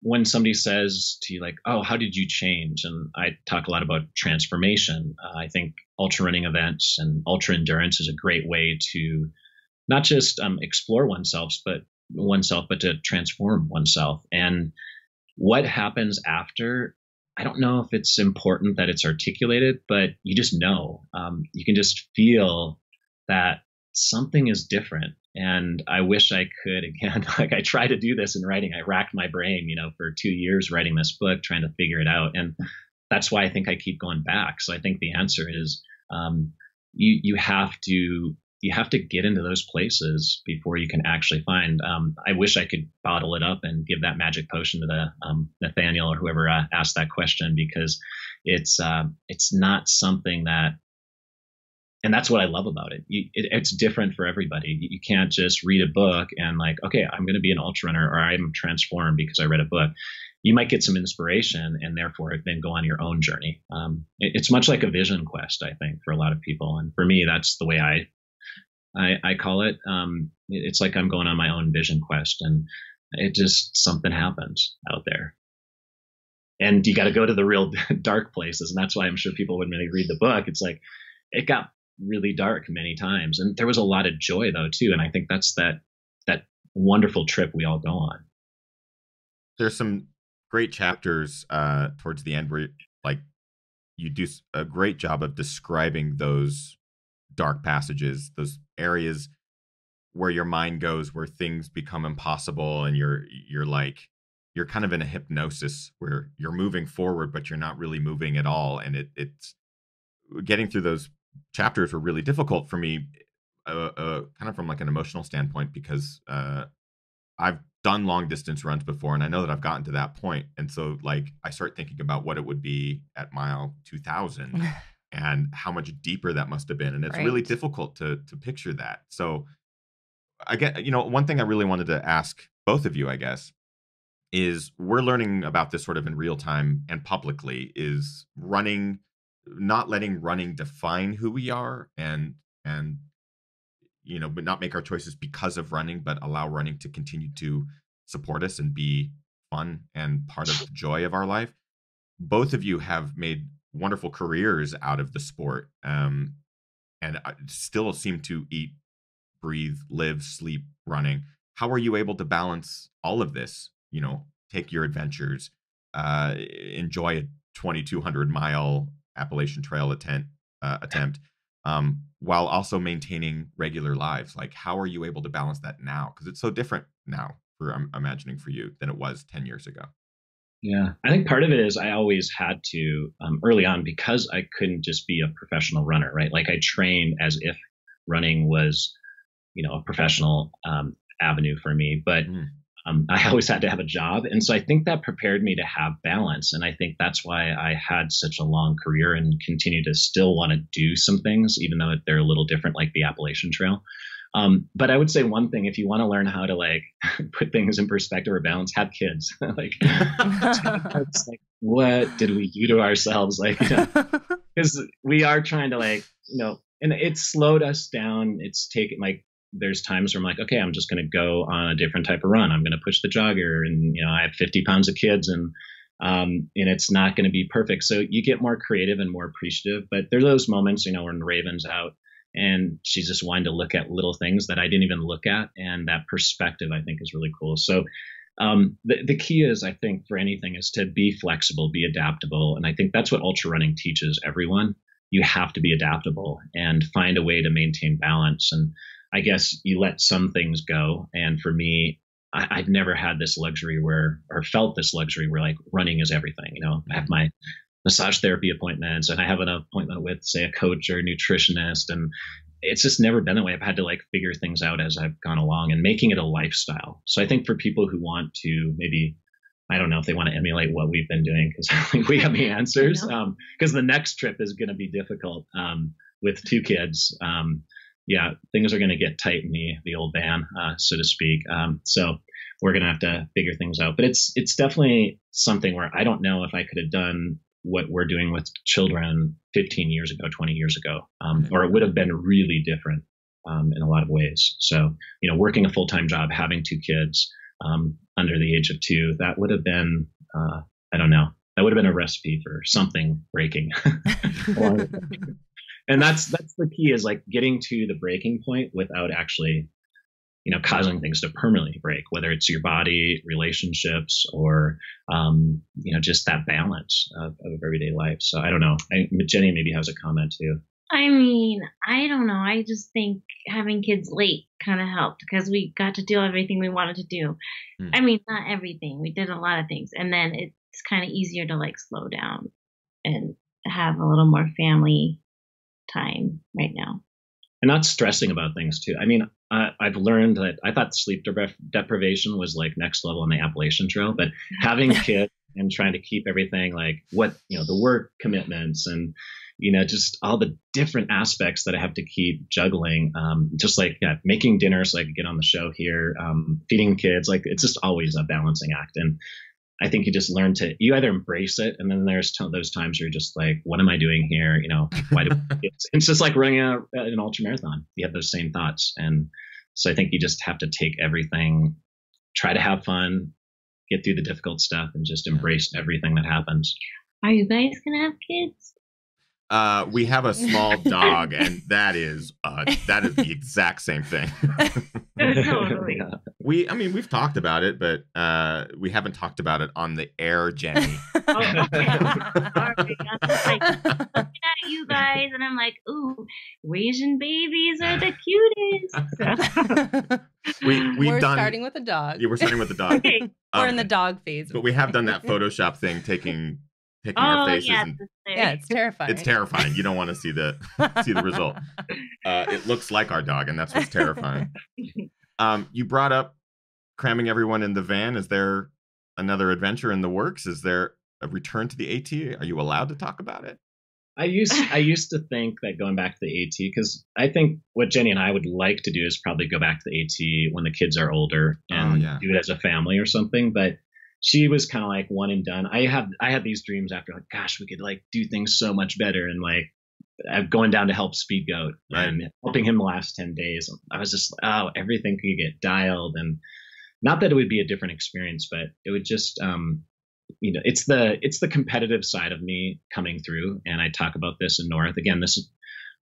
when somebody says to you like, oh, how did you change? And I talk a lot about transformation. Uh, I think ultra running events and ultra endurance is a great way to not just um, explore oneself, but oneself, but to transform oneself. And what happens after, I don't know if it's important that it's articulated, but you just know, um, you can just feel that something is different. And I wish I could, again, like I try to do this in writing. I racked my brain, you know, for two years writing this book, trying to figure it out. And that's why I think I keep going back. So I think the answer is, um, you, you have to, you have to get into those places before you can actually find. Um, I wish I could bottle it up and give that magic potion to the um, Nathaniel or whoever uh, asked that question, because it's uh, it's not something that, and that's what I love about it. You, it it's different for everybody. You can't just read a book and like, okay, I'm going to be an ultra runner, or I'm transformed because I read a book. You might get some inspiration and therefore then go on your own journey. Um, it, it's much like a vision quest, I think, for a lot of people. And for me, that's the way I I, I call it, um, it's like I'm going on my own vision quest, and it just, something happens out there. And you got to go to the real dark places. And that's why I'm sure people, when they read the book, it's like, it got really dark many times. And there was a lot of joy though, too. And I think that's that, that wonderful trip we all go on. There's some great chapters uh, towards the end where like you do a great job of describing those dark passages, those areas where your mind goes, where things become impossible, and you're you're like you're kind of in a hypnosis where you're moving forward but you're not really moving at all. And it it's getting through those chapters were really difficult for me, uh, uh kind of from like an emotional standpoint, because uh I've done long distance runs before, and I know that I've gotten to that point. And so like I start thinking about what it would be at mile two thousand and how much deeper that must have been. And it's right. really difficult to to picture that. So I get, you know, one thing I really wanted to ask both of you, I guess, is we're learning about this sort of in real time and publicly, is running, not letting running define who we are, and, and you know, but not make our choices because of running, but allow running to continue to support us and be fun and part of the joy of our life. both of you have made wonderful careers out of the sport, um, and still seem to eat, breathe, live, sleep running. How are you able to balance all of this? You know, take your adventures, uh, enjoy a twenty-two hundred mile Appalachian Trail attempt, uh, attempt um, while also maintaining regular lives. Like, how are you able to balance that now? Because it's so different now, for I'm imagining for you, than it was ten years ago. Yeah, I think part of it is I always had to, um, early on, because I couldn't just be a professional runner, right? Like, I trained as if running was, you know, a professional um, avenue for me, but mm. um, I always had to have a job. And so I think that prepared me to have balance. And I think that's why I had such a long career and continue to still want to do some things, even though they're a little different, like the Appalachian Trail. Um, but I would say one thing, if you want to learn how to like put things in perspective or balance, have kids. Like, it's like, what did we do to ourselves? Like, you know, because we are trying to like, you know, and it slowed us down. It's taken, like, there's times where I'm like, okay, I'm just going to go on a different type of run. I'm going to push the jogger, and, you know, I have fifty pounds of kids, and, um, and it's not going to be perfect. So you get more creative and more appreciative, but there are those moments, you know, when Raven's out, and she's just wanting to look at little things that I didn't even look at. And that perspective, I think, is really cool. So um, the, the key is, I think, for anything, is to be flexible, be adaptable. And I think that's what ultra running teaches everyone. You have to be adaptable and find a way to maintain balance. And I guess you let some things go. And for me, I, I've never had this luxury where, or felt this luxury where, like, running is everything. You know, I have my massage therapy appointments, and I have an appointment with, say, a coach or a nutritionist. And it's just never been that way. I've had to like figure things out as I've gone along and making it a lifestyle. So I think for people who want to, maybe, I don't know if they want to emulate what we've been doing, because I don't think we have the answers. Because um, the next trip is going to be difficult um, with two kids. Um, yeah, things are going to get tight in the, the old van, uh, so to speak. Um, so we're going to have to figure things out. But it's it's definitely something where I don't know if I could have done what we're doing with children fifteen years ago, twenty years ago, um, or it would have been really different um, in a lot of ways. So, you know, working a full-time job, having two kids um, under the age of two, that would have been, uh, I don't know, that would have been a recipe for something breaking. And that's, that's the key, is like getting to the breaking point without actually, you know, causing things to permanently break, whether it's your body, relationships, or, um, you know, just that balance of, of everyday life. So I don't know. I, Jenny maybe has a comment too. I mean, I don't know. I just think having kids late kind of helped, because we got to do everything we wanted to do. Mm. I mean, not everything. We did a lot of things. And then it's kind of easier to like slow down and have a little more family time right now. And not stressing about things too. I mean, uh, I've learned that I thought sleep depri- deprivation was like next level on the Appalachian Trail, but having kids and trying to keep everything like what, you know, the work commitments and, you know, just all the different aspects that I have to keep juggling, um, just like yeah, making dinner so I could get on the show here, um, feeding kids, like it's just always a balancing act. And I think you just learn to, you either embrace it, and then there's t- those times where you're just like, what am I doing here? You know, why do it's, it's just like running a, an ultra marathon. You have those same thoughts. And so I think you just have to take everything, try to have fun, get through the difficult stuff, and just embrace everything that happens. Are you guys going to have kids? Uh, we have a small dog, and that is uh, that is the exact same thing. Totally. We, I mean, we've talked about it, but uh, we haven't talked about it on the air, Jenny. Oh, okay. Sorry, I'm just like looking at you guys, and I'm like, ooh, Asian babies are the cutest. we we've we're done, starting with a dog. Yeah, we're starting with a dog. Okay. Um, we're in the dog phase, but we have done that Photoshop thing, taking. Picking oh, our faces. Yeah, and, yeah, it's terrifying. It's terrifying. You don't want to see the see the result. Uh, it looks like our dog, and that's what's terrifying. Um, you brought up cramming everyone in the van. Is there another adventure in the works? Is there a return to the AT? Are you allowed to talk about it? I used I used to think that going back to the AT, because I think what Jenny and I would like to do is probably go back to the AT when the kids are older and oh, yeah. do it as a family or something, but she was kind of like one and done. I have, I had these dreams after, like, gosh, we could like do things so much better. And like, I'm going down to help Speedgoat right. and helping him the last ten days. I was just, oh, everything could get dialed. And not that it would be a different experience, but it would just, um, you know, it's the, it's the competitive side of me coming through. And I talk about this in North. Again, this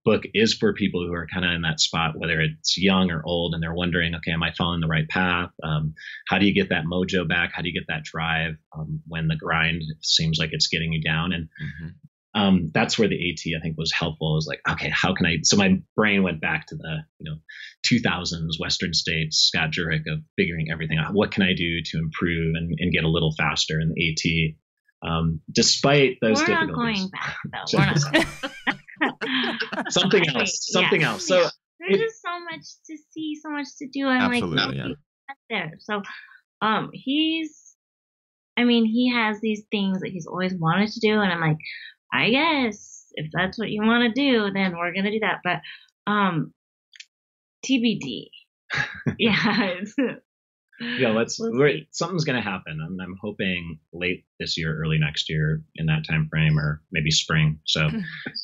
book is for people who are kind of in that spot, whether it's young or old, and they're wondering, okay, am I following the right path? Um, how do you get that mojo back? How do you get that drive um, when the grind seems like it's getting you down? And mm-hmm. Um, that's where the AT I think was helpful. It was like, okay, how can I, so my brain went back to the, you know, two thousands Western States, Scott Jurek, of figuring everything out. What can I do to improve and, and get a little faster in the AT? Um, despite those We're difficulties. Not going back, though. We're not. something else, something yeah. else. So there's it, just so much to see, so much to do. I'm like, no, yeah. there. So, um, he's, I mean, he has these things that he's always wanted to do. And I'm like, I guess if that's what you want to do, then we're going to do that. But um, T B D. yeah. yeah, let's, we'll we're, something's going to happen. I'm, I'm hoping late this year, early next year in that time frame, or maybe spring. So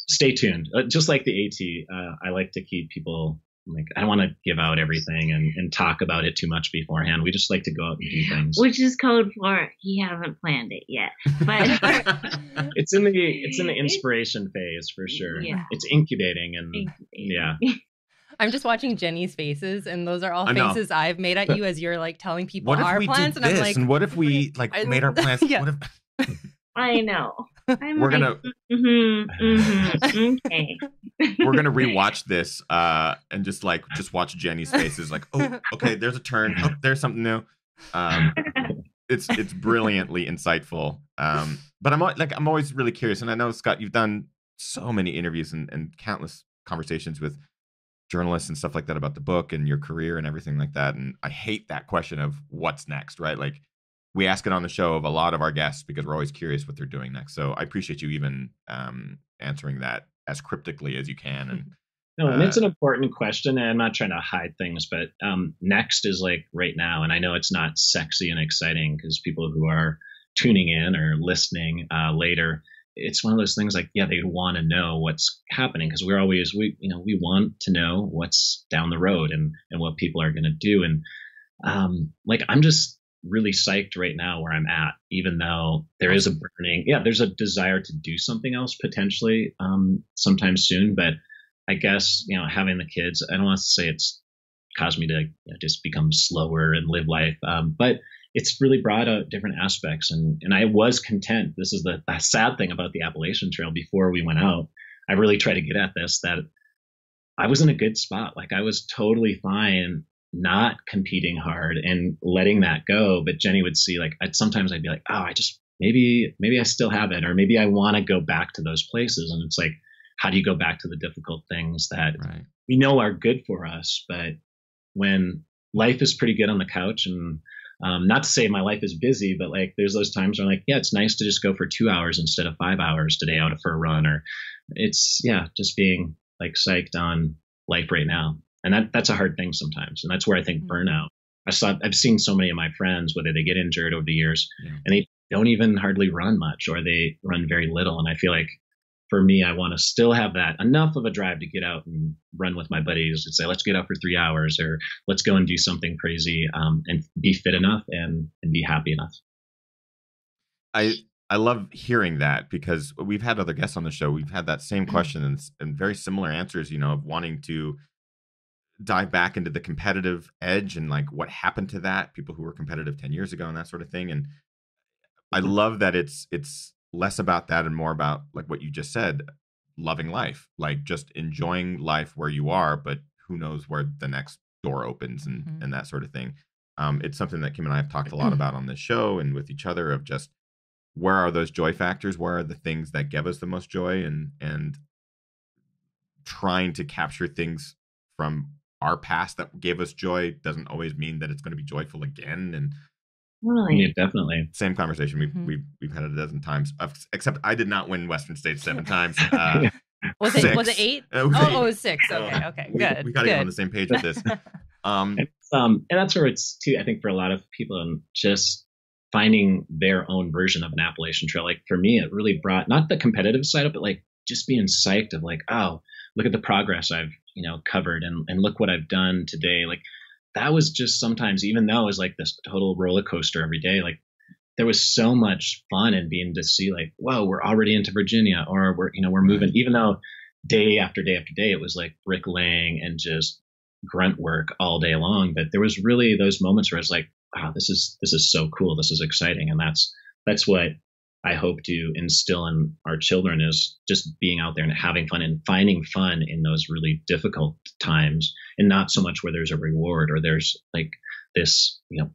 stay tuned. Just like the AT, uh, I like to keep people, like, I don't want to give out everything and, and talk about it too much beforehand. We just like to go out and do things. Which is code for he haven't planned it yet. But it's in the it's in the inspiration phase for sure. Yeah. It's incubating and incubating. Yeah. I'm just watching Jenny's faces, and those are all faces I've made at you as you're like telling people what our if we plans. Did and this? I'm like, and what if we like I, made our plans? Yeah. What if I know. I'm We're like, gonna. Mm-hmm, mm-hmm, okay. We're gonna rewatch this uh, and just like just watch Jenny's faces. Like, oh, okay, there's a turn. Oh, there's something new. Um, it's it's brilliantly insightful. Um, but I'm like I'm always really curious, and I know, Scott, you've done so many interviews and, and countless conversations with journalists and stuff like that about the book and your career and everything like that. And I hate that question of what's next, right? Like, we ask it on the show of a lot of our guests because we're always curious what they're doing next. So I appreciate you even um, answering that as cryptically as you can. And, no, and uh, it's an important question, and I'm not trying to hide things, but um, next is like right now. And I know it's not sexy and exciting because people who are tuning in or listening uh, later, it's one of those things like, yeah, they want to know what's happening because we're always, we, you know, we want to know what's down the road and, and what people are going to do. And um, like, I'm just really psyched right now where I'm at, even though there is a burning, yeah, there's a desire to do something else potentially um, sometime soon. But I guess, you know, having the kids, I don't want to say it's caused me to, you know, just become slower and live life, um, but it's really brought out different aspects. And, and I was content. This is the, the sad thing about the Appalachian Trail. Before we went out, I really tried to get at this, that I was in a good spot. Like, I was totally fine not competing hard and letting that go. But Jenny would see, like, I'd, sometimes I'd be like, oh, I just, maybe, maybe I still have it, or maybe I want to go back to those places. And it's like, how do you go back to the difficult things that right. we know are good for us? But when life is pretty good on the couch, and um, not to say my life is busy, but like, there's those times where I'm like, yeah, it's nice to just go for two hours instead of five hours today out for a run, or it's, yeah, just being like psyched on life right now. And that, that's a hard thing sometimes. And that's where I think mm-hmm. burnout, I saw, I've seen so many of my friends, whether they get injured over the years yeah. and they don't even hardly run much, or they run very little. And I feel like for me, I want to still have that enough of a drive to get out and run with my buddies and say, let's get out for three hours or let's go and do something crazy um, and be fit enough and, and be happy enough. I, I love hearing that because we've had other guests on the show. We've had that same question and, and very similar answers, you know, of wanting to dive back into the competitive edge and like what happened to that, people who were competitive ten years ago and that sort of thing. And I love that it's it's less about that and more about like what you just said, loving life, like just enjoying life where you are, but who knows where the next door opens and mm-hmm. and that sort of thing. Um, it's something that Kim and I have talked a lot about on this show and with each other, of just where are those joy factors? Where are the things that give us the most joy? And and trying to capture things from our past that gave us joy doesn't always mean that it's going to be joyful again. And really? Yeah, definitely. Same conversation. We've, mm-hmm. we've, we've had it a dozen times, except I did not win Western States seven times. Uh, was it six. Was it eight? Uh, it was oh, eight. Oh, it was six. Okay. Okay. Good. We, we got to get on the same page with this. Um, and, um, and that's where it's too, I think, for a lot of people, and just finding their own version of an Appalachian Trail. Like for me, it really brought not the competitive side of it, but like just being psyched of like, oh, look at the progress I've, you know, covered and, and look what I've done today. Like that was just sometimes, even though it was like this total roller coaster every day, like there was so much fun in being to see like, whoa, we're already into Virginia, or we're, you know, we're moving, even though day after day after day, it was like bricklaying and just grunt work all day long. But there was really those moments where it's like, wow, this is, this is so cool. This is exciting. And that's, that's what I hope to instill in our children, is just being out there and having fun and finding fun in those really difficult times, and not so much where there's a reward or there's like this, you know,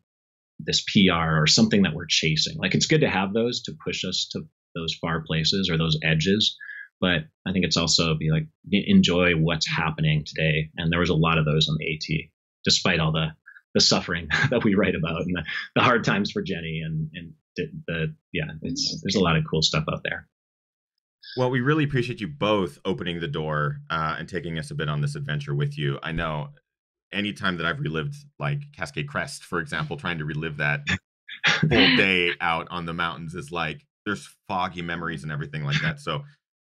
this P R or something that we're chasing. Like, it's good to have those to push us to those far places or those edges. But I think it's also be like, enjoy what's happening today. And there was a lot of those on the AT, despite all the, the suffering that we write about and the, the hard times for Jenny and, and the, the, yeah, it's, there's a lot of cool stuff out there. Well, we really appreciate you both opening the door uh, and taking us a bit on this adventure with you. I know anytime that I've relived like Cascade Crest, for example, trying to relive that whole day out on the mountains is like, there's foggy memories and everything like that. So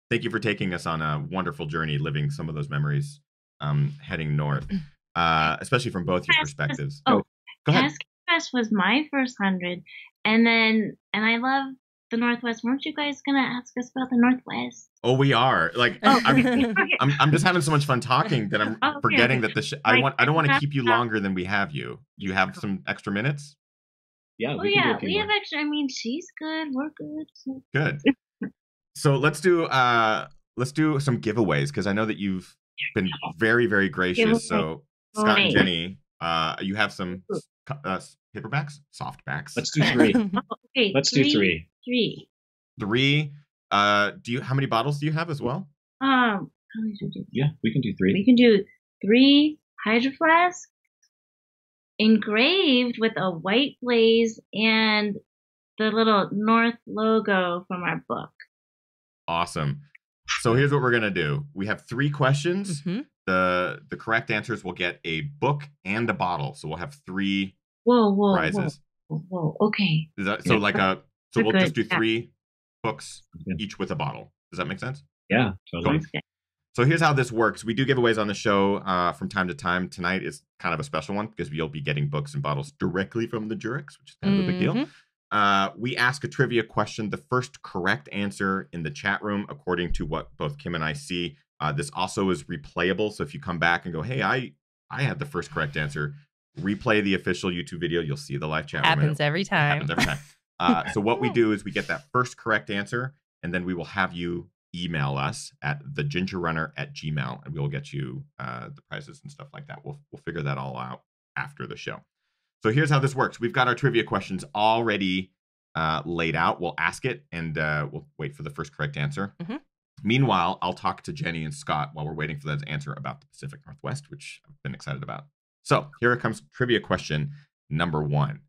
thank you for taking us on a wonderful journey, living some of those memories, um, heading north, uh, especially from both your perspectives. Oh, go ahead. Cascade Crest was my first hundred. And then, and I love the Northwest. Weren't you guys going to ask us about the Northwest? Oh, we are. Like, oh, I'm, okay. I'm, I'm just having so much fun talking that I'm okay. forgetting that the, sh I want, I don't want to keep you longer than we have you. You have some extra minutes? Yeah. Oh, we yeah. We have extra. I mean, she's good. We're good. So. Good. So let's do, uh, let's do some giveaways, because I know that you've been very, very gracious. Giveaway. So Scott right. and Jenny, uh, you have some uh, paperbacks, softbacks. Let's do three. oh, okay. Let's three, do three. Three. Three. Uh, do you? How many bottles do you have as well? Um. How many do we do? Yeah, we can do three. We can do three hydro flasks engraved with a white blaze and the little North logo from our book. Awesome. So here's what we're gonna do. We have three questions. Mm-hmm. The the correct answers will get a book and a bottle. So we'll have three whoa, whoa, prizes. Whoa, whoa, okay. Is that, so like a so They're we'll good. just do three yeah. books each with a bottle. Does that make sense? Yeah. Totally. Cool. So here's how this works. We do giveaways on the show uh, from time to time. Tonight is kind of a special one because you'll be getting books and bottles directly from the Jureks, which is kind of mm-hmm. a big deal. Uh, we ask a trivia question, the first correct answer in the chat room, according to what both Kim and I see. Uh, this also is replayable. So if you come back and go, hey, I, I had the first correct answer, replay the official YouTube video. You'll see the live chat room. Happens every time. Happens every time. Uh, so what we do is we get that first correct answer, and then we will have you email us at the ginger runner at gmail, and we will get you uh, the prizes and stuff like that. We'll, we'll figure that all out after the show. So here's how this works. We've got our trivia questions already uh, laid out. We'll ask it, and uh, we'll wait for the first correct answer. Mm-hmm. Meanwhile, I'll talk to Jenny and Scott while we're waiting for that answer about the Pacific Northwest, which I've been excited about. So here comes trivia question number one.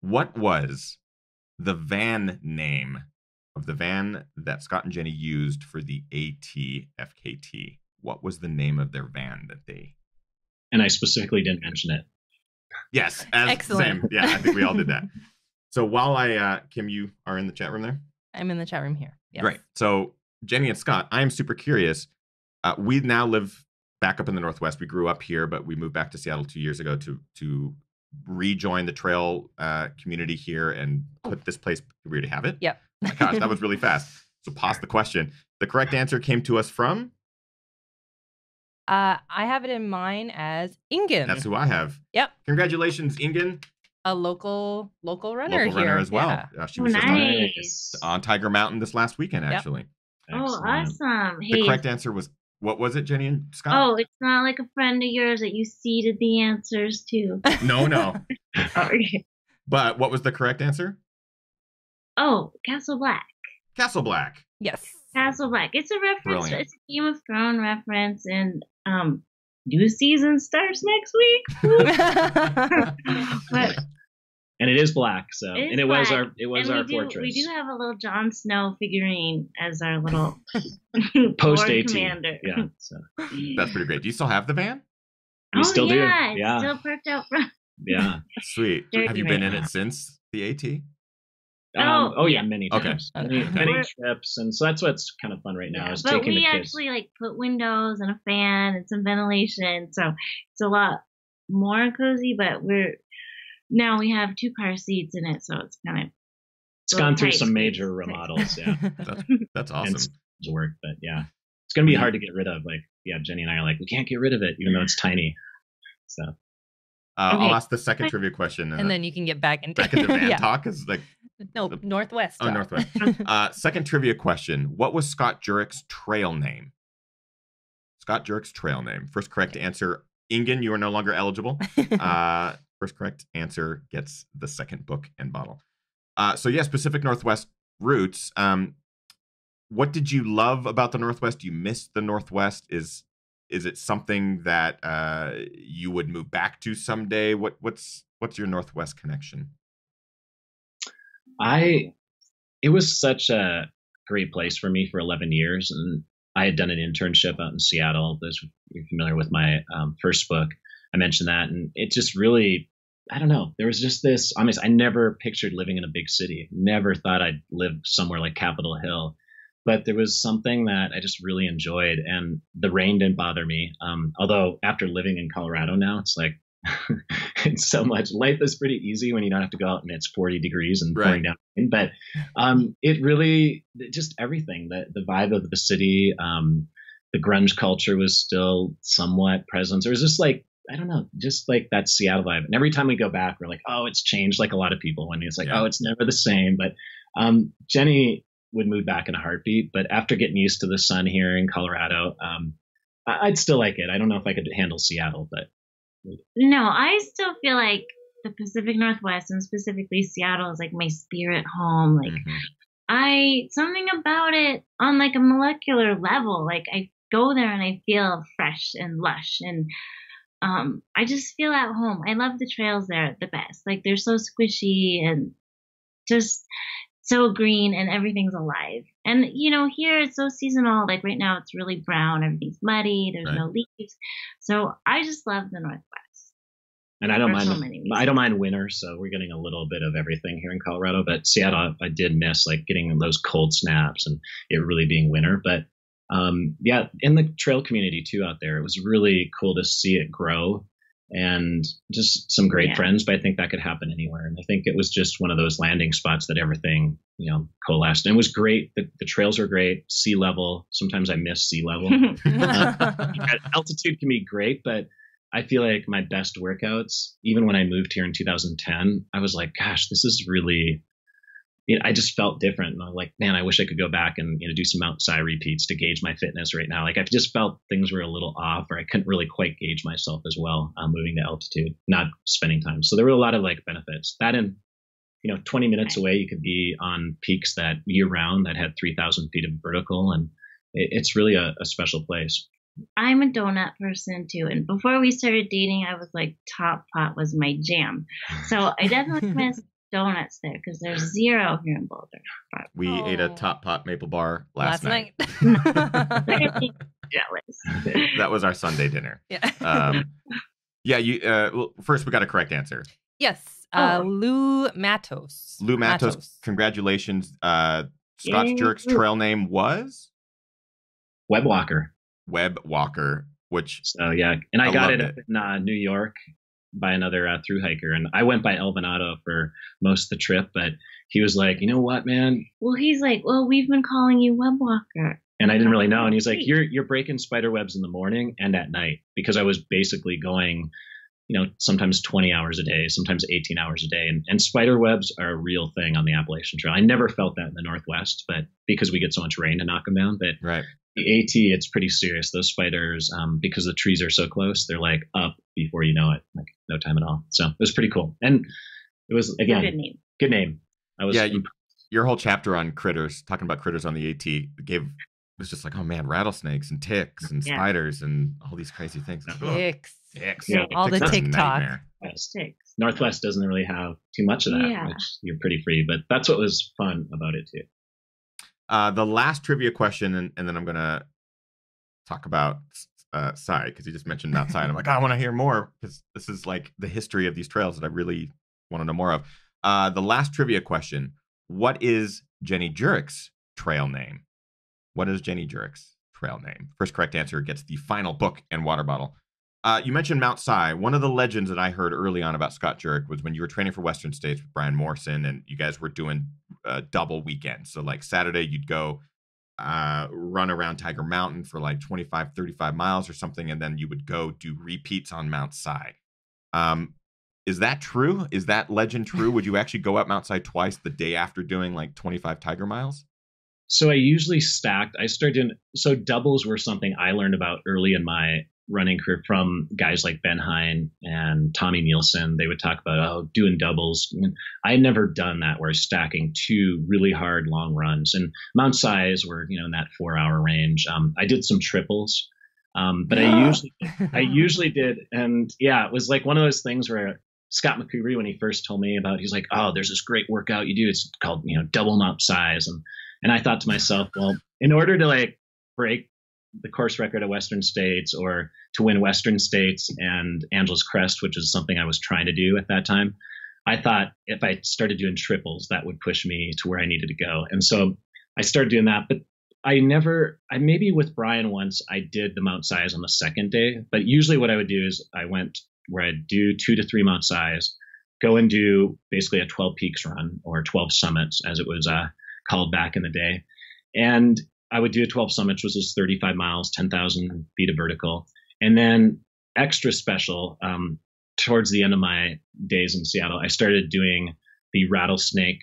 What was the van name of the van that Scott and Jenny used for the A T F K T? What was the name of their van that they... And I specifically didn't mention it. Yes. As Excellent. Same. Yeah, I think we all did that. So while I, uh, Kim, you are in the chat room there? I'm in the chat room here. Yes. Great. So Jenny and Scott, I am super curious. Uh, we now live back up in the Northwest. We grew up here, but we moved back to Seattle two years ago to to rejoin the trail uh, community here and put this place. We already have it. Yep. Oh my gosh, that was really fast. So pause the question. The correct answer came to us from? Uh, I have it in mine as Ingen. That's who I have. Yep. Congratulations, Ingen. A local local runner local here. runner as well. Yeah. Uh, she was oh, nice. on, on Tiger Mountain this last weekend, actually. Yep. Oh, awesome. The hey, correct answer was, what was it, Jenny and Scott? Oh, it's not like a friend of yours that you seeded the answers to. No, no. Sorry. But what was the correct answer? Oh, Castle Black. Castle Black. Yes. Castle Black. It's a reference. Brilliant. It's a Game of Thrones reference, and um, new season starts next week. But, and it is black, so it is and it black. was our it was and our we do, fortress. We do have a little Jon Snow figurine as our little post A T commander. Yeah, so that's pretty great. Do you still have the van? We oh, still yeah, do. It's yeah, still parked out front. Yeah, sweet. Dirty have you been right in now. it since the A T? Um, oh, oh yeah, many times, okay. many, okay. many trips, and so that's what's kind of fun right now. Yeah, is but taking we the actually kids. like put windows and a fan and some ventilation, so it's a lot more cozy. But we're now we have two car seats in it, so it's kind of gone through some major remodels. Yeah. That's, that's awesome. It's work, but yeah, it's going to be hard to get rid of. Like, yeah, Jenny and I are like, we can't get rid of it, even though it's tiny. So uh, okay. I'll ask the second trivia question. And, and then you can get back into, back into van yeah. talk. Is like, no, the, Northwest. Oh, talk. Northwest. uh, second trivia question. What was Scott Jurek's trail name? Scott Jurek's trail name. First correct answer, Ingen, you are no longer eligible. Uh, first correct answer gets the second book and bottle. Uh, so yes, Pacific Northwest routes. Um, what did you love about the Northwest? You missed the Northwest. Is is it something that uh, you would move back to someday? What what's what's your Northwest connection? I it was such a great place for me for eleven years, and I had done an internship out in Seattle. This, you're familiar with my um, first book. I mentioned that, and it just really, I don't know, there was just this, honest, I never pictured living in a big city. Never thought I'd live somewhere like Capitol Hill. But there was something that I just really enjoyed, and the rain didn't bother me. Um, although after living in Colorado now, it's like, it's so much. Life is pretty easy when you don't have to go out and it's forty degrees and pouring down. But um, it really, just everything, the, the vibe of the city, um, the grunge culture was still somewhat present. There was just like, I don't know, just like that Seattle vibe. And every time we go back, we're like, oh, it's changed, like a lot of people. And it's like, yeah. oh, it's never the same. But um, Jenny would move back in a heartbeat. But after getting used to the sun here in Colorado, um, I I'd still like it. I don't know if I could handle Seattle, but. No, I still feel like the Pacific Northwest, and specifically Seattle, is like my spirit home. Like mm-hmm. I, something about it on like a molecular level, like I go there and I feel fresh and lush, and um, I just feel at home. I love the trails there the best. Like they're so squishy and just so green, and everything's alive. And you know, here it's so seasonal. Like right now it's really brown, everything's muddy, there's right. no leaves. So I just love the Northwest. And I don't mind so I don't mind winter, so we're getting a little bit of everything here in Colorado. But Seattle I did miss, like getting those cold snaps and it really being winter. But um yeah, in the trail community too out there, it was really cool to see it grow. And just some great yeah. friends, but I think that could happen anywhere. And I think it was just one of those landing spots that everything, you know, coalesced. And it was great. The, the trails were great. Sea level. Sometimes I miss sea level. uh, altitude can be great, but I feel like my best workouts, even when I moved here in two thousand ten, I was like, gosh, this is really, you know, I just felt different. And I'm like, man, I wish I could go back and, you know, do some Mount Si repeats to gauge my fitness right now. Like I just felt things were a little off, or I couldn't really quite gauge myself as well, um, moving to altitude, not spending time. So there were a lot of like benefits. That, in, you know, twenty minutes away, you could be on peaks that year round that had three thousand feet of vertical. And it, it's really a, a special place. I'm a donut person too. And before we started dating, I was like, Top Pot was my jam. So I definitely missed donuts there because there's zero here in Boulder. But, we oh. ate a Top Pot maple bar last, last night. night. Jealous. That was our Sunday dinner. Yeah. Um, yeah. You. Uh, well, first, we got a correct answer. Yes. Uh, oh. Lou Matos. Lou Matos. Matos. Congratulations. Uh, Scott Jurek's trail name was Web Walker. Web Walker, which so yeah, and I, I got it, it in uh, New York by another uh, through hiker, and I went by El Venado for most of the trip, but he was like, you know what, man? Well, he's like, well, we've been calling you Web Walker, and I didn't really know, and he's like, you're you're breaking spider webs in the morning and at night, because I was basically going, you know, sometimes twenty hours a day, sometimes eighteen hours a day, and and spider webs are a real thing on the Appalachian Trail. I never felt that in the Northwest, but because we get so much rain to knock them down, but right. The AT, it's pretty serious. Those spiders, um, because the trees are so close, they're like up before you know it, like no time at all. So it was pretty cool. And it was, again, good name. Good name. I was, yeah, you, your whole chapter on critters, talking about critters on the AT, gave, it was just like, oh man, rattlesnakes and ticks and yeah. spiders and all these crazy things. Ticks. Ticks. Yeah. All ticks the TikTok. Ticks. Northwest doesn't really have too much of that. Yeah. Which you're pretty free, but that's what was fun about it too. Uh, the last trivia question, and, and then I'm going to talk about uh, Si, because you just mentioned Mount Si. I'm like, oh, I want to hear more, because this is like the history of these trails that I really want to know more of. Uh, the last trivia question, what is Jenny Jurek's trail name? What is Jenny Jurek's trail name? First correct answer gets the final book and water bottle. Uh, you mentioned Mount Si. One of the legends that I heard early on about Scott Jurek was when you were training for Western States with Brian Morrison, and you guys were doing a double weekend. So like Saturday, you'd go uh, run around Tiger Mountain for like twenty-five, thirty-five miles or something. And then you would go do repeats on Mount Si. Um, is that true? Is that legend true? Would you actually go up Mount Si twice the day after doing like twenty-five Tiger miles? So I usually stacked. I started doing, so doubles were something I learned about early in my running career from guys like Ben Hine and Tommy Nielsen. They would talk about, oh, doing doubles. I had never done that, where stacking two really hard long runs. And Mount Si's were, you know, in that four hour range. Um, I did some triples, um, but yeah. I usually, I usually did. And yeah, it was like one of those things where Scott McCreery, when he first told me about it, he's like, oh, there's this great workout you do. It's called, you know, double Mount Si's. And And I thought to myself, well, in order to like break the course record at Western States or to win Western States and Angeles Crest, which is something I was trying to do at that time, I thought if I started doing triples, that would push me to where I needed to go. And so I started doing that. But I never, I maybe with Brian once, I did the Mount Si's on the second day. But usually what I would do is I went where I'd do two to three Mount Si's, go and do basically a twelve peaks run or twelve summits, as it was uh, called back in the day. And I would do a twelve summits, which was thirty-five miles, ten thousand feet of vertical. And then extra special, um, towards the end of my days in Seattle, I started doing the rattlesnake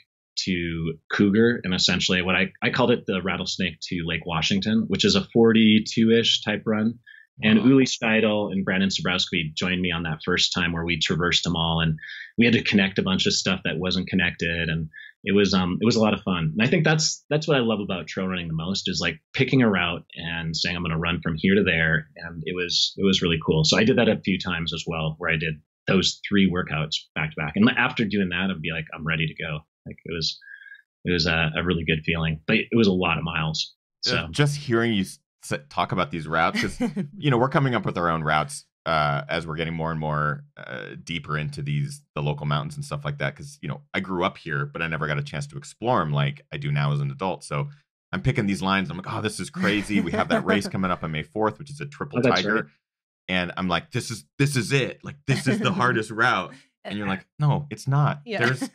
to Cougar, and essentially what I, I called it the rattlesnake to Lake Washington, which is a forty-two-ish type run. And wow. Uli Steidel and Brandon Sobrowski joined me on that first time, where we traversed them all, and we had to connect a bunch of stuff that wasn't connected. And it was um it was a lot of fun. And I think that's that's what I love about trail running the most, is like picking a route and saying I'm going to run from here to there. And it was it was really cool. So I did that a few times as well, where I did those three workouts back to back. And after doing that, I'd be like, I'm ready to go. Like it was it was a, a really good feeling, but it was a lot of miles. So just hearing you talk about these routes, because you know we're coming up with our own routes uh as we're getting more and more uh deeper into these the local mountains and stuff like that, because you know I grew up here but I never got a chance to explore them like I do now as an adult. So I'm picking these lines, I'm like, oh, this is crazy. We have that race coming up on May fourth, which is a triple oh, tiger, right. And I'm like, this is this is it, like this is the hardest route. And you're like, no, it's not. Yeah. There's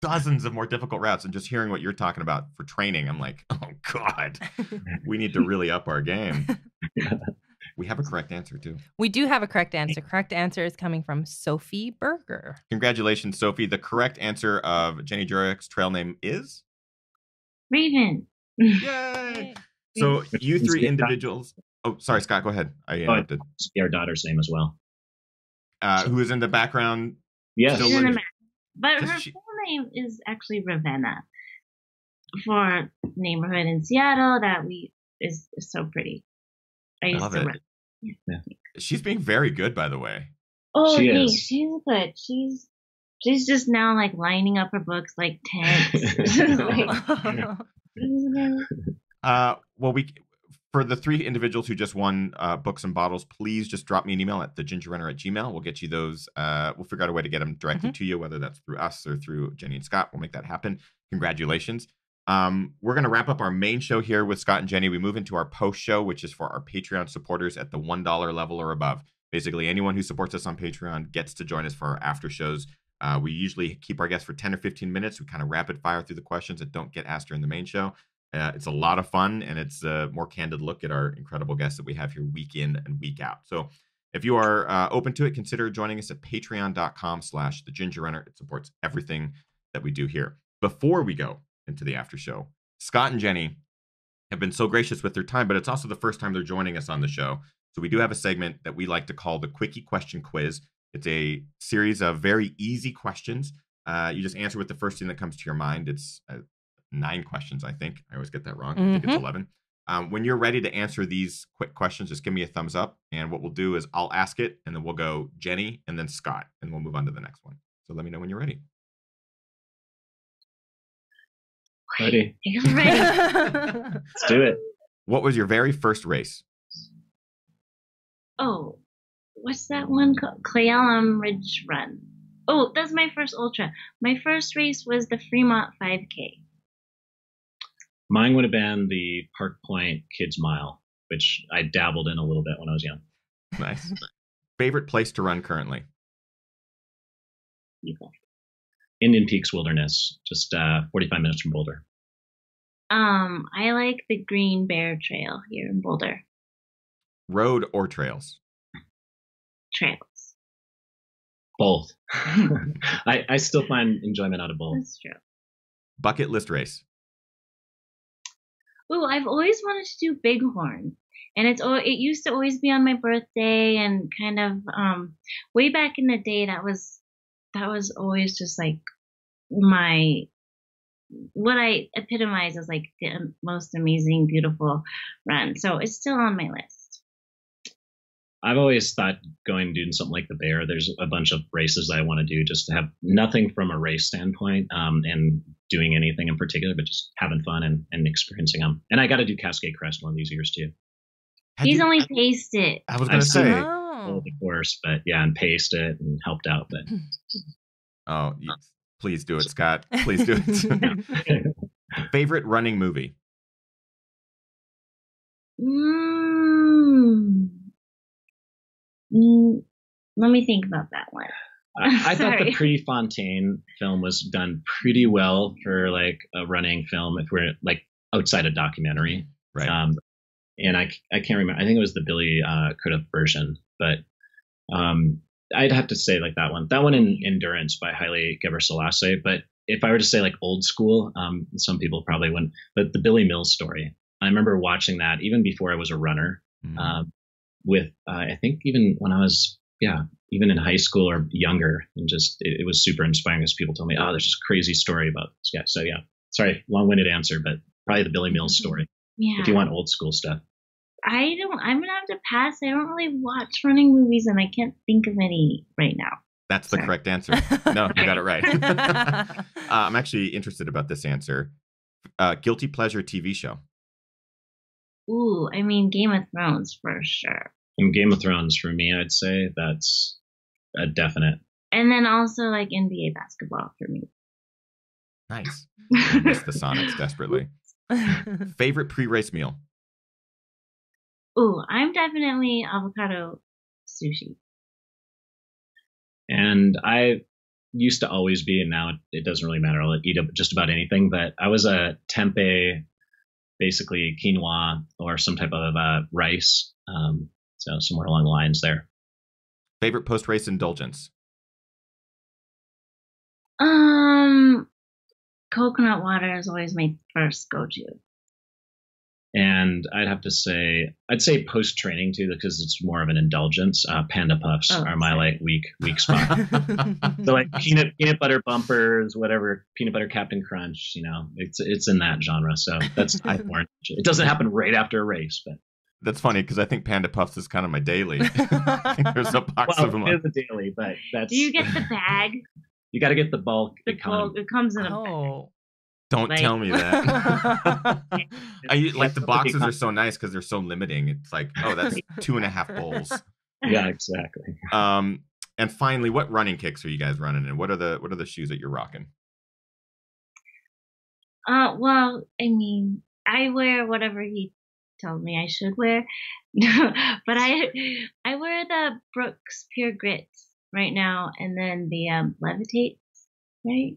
dozens of more difficult routes. And just hearing what you're talking about for training, I'm like, oh god, we need to really up our game. We have a correct answer, too. We do have a correct answer. Correct answer is coming from Sophie Berger. Congratulations, Sophie. The correct answer of Jenny Jurek's trail name is? Raven. Yay! So you three individuals. Oh, sorry, Scott, go ahead. I interrupted. Oh, our daughter's name as well. Uh, who is in the background. Yes. She's in the back. But her she... full name is actually Ravenna, for neighborhood in Seattle that we is, is so pretty. I used I love to it. Run. Yeah. Yeah. She's being very good, by the way. Oh, she me. She's good. She's she's just now like lining up her books like tense. Like, uh, well, we for the three individuals who just won uh, books and bottles, please just drop me an email at thegingerrunner at gmail. We'll get you those. Uh, we'll figure out a way to get them directly mm-hmm. to you, whether that's through us or through Jenny and Scott. We'll make that happen. Congratulations. Um, we're going to wrap up our main show here with Scott and Jenny. We move into our post show, which is for our Patreon supporters at the one dollar level or above. Basically, anyone who supports us on Patreon gets to join us for our after shows. Uh, we usually keep our guests for ten or fifteen minutes. We kind of rapid fire through the questions that don't get asked during the main show. Uh, it's a lot of fun, and it's a more candid look at our incredible guests that we have here week in and week out. So if you are uh, open to it, consider joining us at patreon dot com slash the ginger runner. It supports everything that we do here. Before we go into the after show, Scott and Jenny have been so gracious with their time, but it's also the first time they're joining us on the show. So we do have a segment that we like to call the Quickie Question Quiz. It's a series of very easy questions. Uh, you just answer with the first thing that comes to your mind. It's uh, nine questions, I think. I always get that wrong. Mm-hmm. I think it's eleven. Um, when you're ready to answer these quick questions, just give me a thumbs up. And what we'll do is I'll ask it, and then we'll go Jenny and then Scott, and we'll move on to the next one. So let me know when you're ready. Ready. Let's do it. What was your very first race? Oh, what's that one called? Clayellum Ridge Run. Oh, that's my first ultra. My first race was the Fremont five K. Mine would have been the Park Point Kids Mile, which I dabbled in a little bit when I was young. Nice. Favorite place to run currently? Utah. Indian Peaks Wilderness, just uh, forty-five minutes from Boulder. Um, I like the Green Bear Trail here in Boulder. Road or trails? Trails. Both. I, I still find enjoyment out of both. That's true. Bucket list race. Ooh, I've always wanted to do Bighorn. And it's it used to always be on my birthday, and kind of um, way back in the day, that was that was always just like my what I epitomize as like the most amazing, beautiful run. So it's still on my list. I've always thought going and doing something like the Bear. There's a bunch of races I want to do just to have nothing from a race standpoint um, and doing anything in particular, but just having fun and, and experiencing them. And I got to do Cascade Crest one of these years too. Had He's you, only paced it. I was going to say. Oh. Of course, but yeah, and paced it and helped out. But oh, please do it, Scott. Please do it. Favorite running movie? Mm. Mm. Let me think about that one. I, I thought the Prefontaine film was done pretty well for like a running film, if we're like outside a documentary. Right. Um, And I, I can't remember. I think it was the Billy uh, Crudup version, but um, I'd have to say like that one. That one in Endurance by Haile Gebrselassie. But if I were to say like old school, um, some people probably wouldn't. But the Billy Mills story. I remember watching that even before I was a runner. Mm-hmm. um, with uh, I think even when I was yeah even in high school or younger, and just it, it was super inspiring as people told me, oh, there's this crazy story about this guy. So yeah, sorry, long-winded answer, but probably the Billy Mills mm-hmm. story. Yeah. If you want old school stuff. I don't, I'm going to have to pass. I don't really watch running movies, and I can't think of any right now. That's Sorry. the correct answer. No, you got it right. uh, I'm actually interested about this answer. Uh, guilty pleasure T V show. Ooh, I mean, Game of Thrones for sure. And Game of Thrones for me, I'd say that's a definite. And then also like N B A basketball for me. Nice. I miss the Sonics desperately. Favorite pre-race meal? Ooh, I'm definitely avocado sushi. And I used to always be, and now it doesn't really matter. I'll eat up just about anything. But I was a tempeh, basically quinoa or some type of uh, rice. Um, so somewhere along the lines there. Favorite post-race indulgence? Um... Coconut water is always my first go-to. And I'd have to say, I'd say post-training too, because it's more of an indulgence. Uh, Panda Puffs oh, are my sorry. like weak, weak spot. So like peanut, peanut butter bumpers, whatever, peanut butter Captain Crunch, you know, it's, it's in that genre. So that's, I, it doesn't happen right after a race, but. That's funny because I think Panda Puffs is kind of my daily. I think there's a box well, of them. It is a daily, but that's. Do you get the bag? You got to get the bulk. The bulk it comes in a oh. Don't like. Tell me that. I, like the boxes are so nice because they're so limiting. It's like, oh, that's two and a half bowls. Yeah, exactly. Um, and finally, what running kicks are you guys running in? What are the what are the shoes that you're rocking? Uh, well, I mean, I wear whatever he told me I should wear, but I I wear the Brooks Pure Grit right now, and then the um, Levitate, right?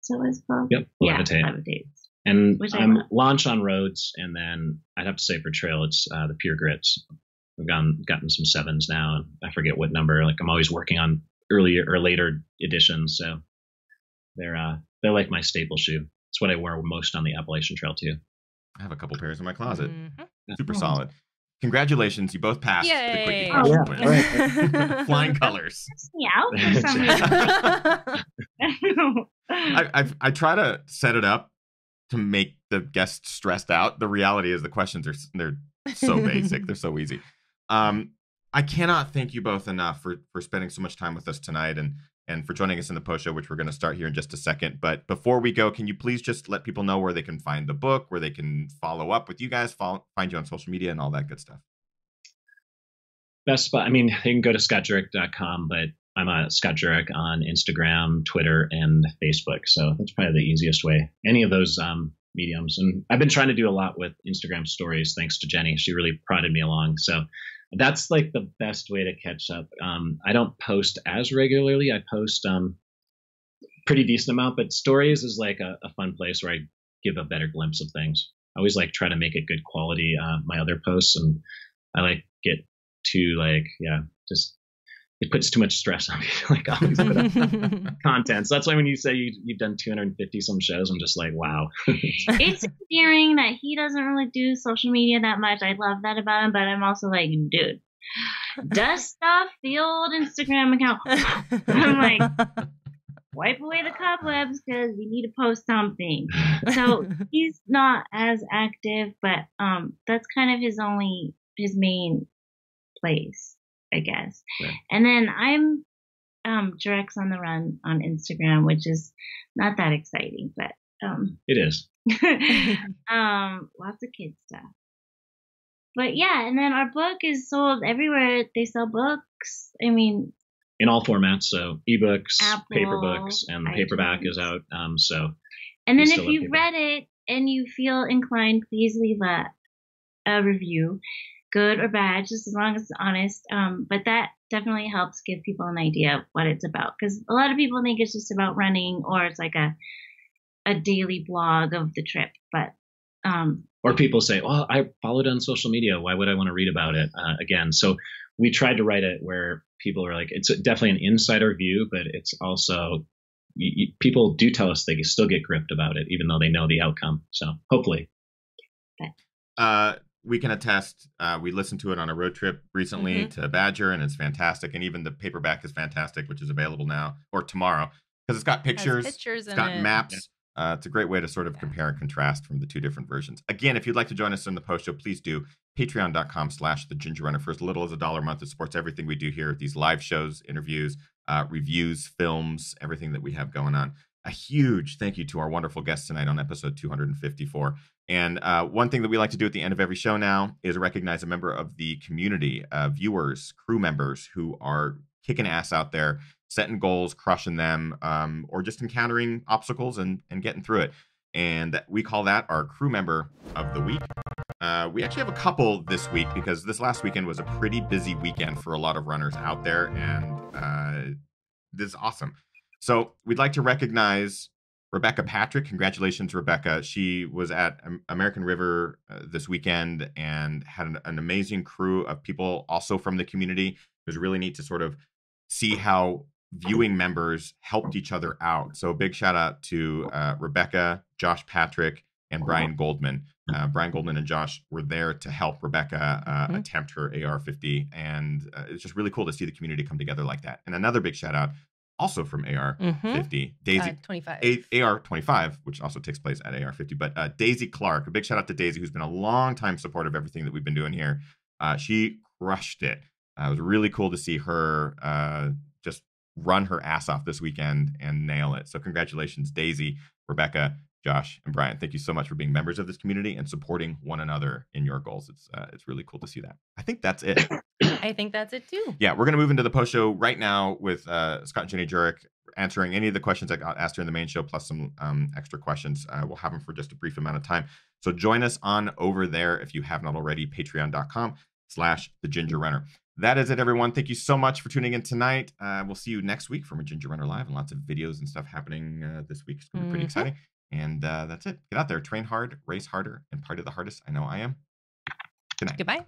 So it's called. Yep, yeah, Levitate. Levitate. And um, launch on roads, and then I'd have to say for trail, it's uh, the Pure Grits. We've gotten gotten some sevens now, and I forget what number. Like I'm always working on earlier or later editions, so they're uh, they're like my staple shoe. It's what I wear most on the Appalachian Trail too. I have a couple pairs in my closet. Mm-hmm. Super solid. Congratulations, you both passed. Yay. The oh, yeah. Right. Flying colors. I, I, I try to set it up to make the guests stressed out. The reality is the questions are they're so basic. They're so easy. Um, I cannot thank you both enough for, for spending so much time with us tonight and, and for joining us in the post show, which we're going to start here in just a second. But before we go, can you please just let people know where they can find the book, where they can follow up with you guys, follow, find you on social media and all that good stuff? Best spot. I mean, you can go to scott jurek dot com, but I'm a Scott Jurek on Instagram, Twitter, and Facebook. So that's probably the easiest way. Any of those um, mediums. And I've been trying to do a lot with Instagram stories, thanks to Jenny. She really prodded me along. So that's like the best way to catch up. Um, I don't post as regularly. I post um, pretty decent amount, but stories is like a, a fun place where I give a better glimpse of things. I always like try to make it good quality, uh, my other posts, and I like get to like, yeah, just, it puts too much stress on me. Like I always put up content. So that's why when you say you, you've done two hundred fifty some shows, I'm just like, wow. It's endearing that he doesn't really do social media that much. I love that about him, but I'm also like, dude, dust off the old Instagram account. I'm like, wipe away the cobwebs because we need to post something. So he's not as active, but um, that's kind of his only, his main place, I guess. Right. And then I'm um, Jurek's on the Run on Instagram, which is not that exciting, but um, it is. um, lots of kid stuff. But yeah, and then our book is sold everywhere. They sell books. I mean, in all formats, so ebooks, Apple, paper books, and the paperback is out. Um, so, and then if you read it and you feel inclined, please leave a a review, good or bad, just as long as it's honest. Um, but that definitely helps give people an idea of what it's about, because a lot of people think it's just about running, or it's like a a daily blog of the trip. But um, or people say, "Well, I followed on social media. Why would I want to read about it uh, again?" So we tried to write it where people are like, it's definitely an insider view, but it's also, you, you, people do tell us they still get gripped about it, even though they know the outcome. So hopefully. Uh, we can attest, uh, we listened to it on a road trip recently mm-hmm. to Badger, and it's fantastic. And even the paperback is fantastic, which is available now or tomorrow, because it's got pictures, it pictures it's got it. maps. Uh, it's a great way to sort of yeah. compare and contrast from the two different versions. Again, if you'd like to join us in the post show, please do. Patreon.com slash the Ginger Runner for as little as a dollar a month. It supports everything we do here, these live shows, interviews, uh, reviews, films, everything that we have going on. A huge thank you to our wonderful guests tonight on episode two hundred fifty-four. And uh, one thing that we like to do at the end of every show now is recognize a member of the community, uh, viewers, crew members who are kicking ass out there, setting goals, crushing them, um, or just encountering obstacles and, and getting through it. And we call that our crew member of the week. Uh, we actually have a couple this week, because this last weekend was a pretty busy weekend for a lot of runners out there. And uh, this is awesome. So we'd like to recognize Rebecca Patrick. Congratulations, Rebecca. She was at American River uh, this weekend and had an, an amazing crew of people also from the community. It was really neat to sort of see how viewing members helped each other out. So big shout out to uh, Rebecca, Josh Patrick, and Brian Goldman. Uh, Brian Goldman and Josh were there to help Rebecca uh, mm-hmm. attempt her A R fifty. And uh, it's just really cool to see the community come together like that. And another big shout out also from A R fifty, mm-hmm. Daisy uh, twenty-five. A R twenty-five, which also takes place at A R fifty. But uh, Daisy Clark, a big shout out to Daisy, who's been a long time supporter of everything that we've been doing here. Uh, she crushed it. Uh, it was really cool to see her uh, just run her ass off this weekend and nail it. So congratulations, Daisy, Rebecca, Josh, and Brian. Thank you so much for being members of this community and supporting one another in your goals. It's uh, it's really cool to see that. I think that's it. I think that's it too. Yeah, we're going to move into the post show right now with uh, Scott and Jenny Jurek answering any of the questions I got asked during the main show, plus some um, extra questions. Uh, we'll have them for just a brief amount of time. So join us on over there if you have not already, patreon.com slash the Ginger Runner. That is it, everyone. Thank you so much for tuning in tonight. Uh, we'll see you next week from a Ginger Runner Live, and lots of videos and stuff happening uh, this week. It's going to be pretty mm-hmm. exciting. And uh, that's it. Get out there, train hard, race harder, and party the hardest. I know I am. Good night. Goodbye.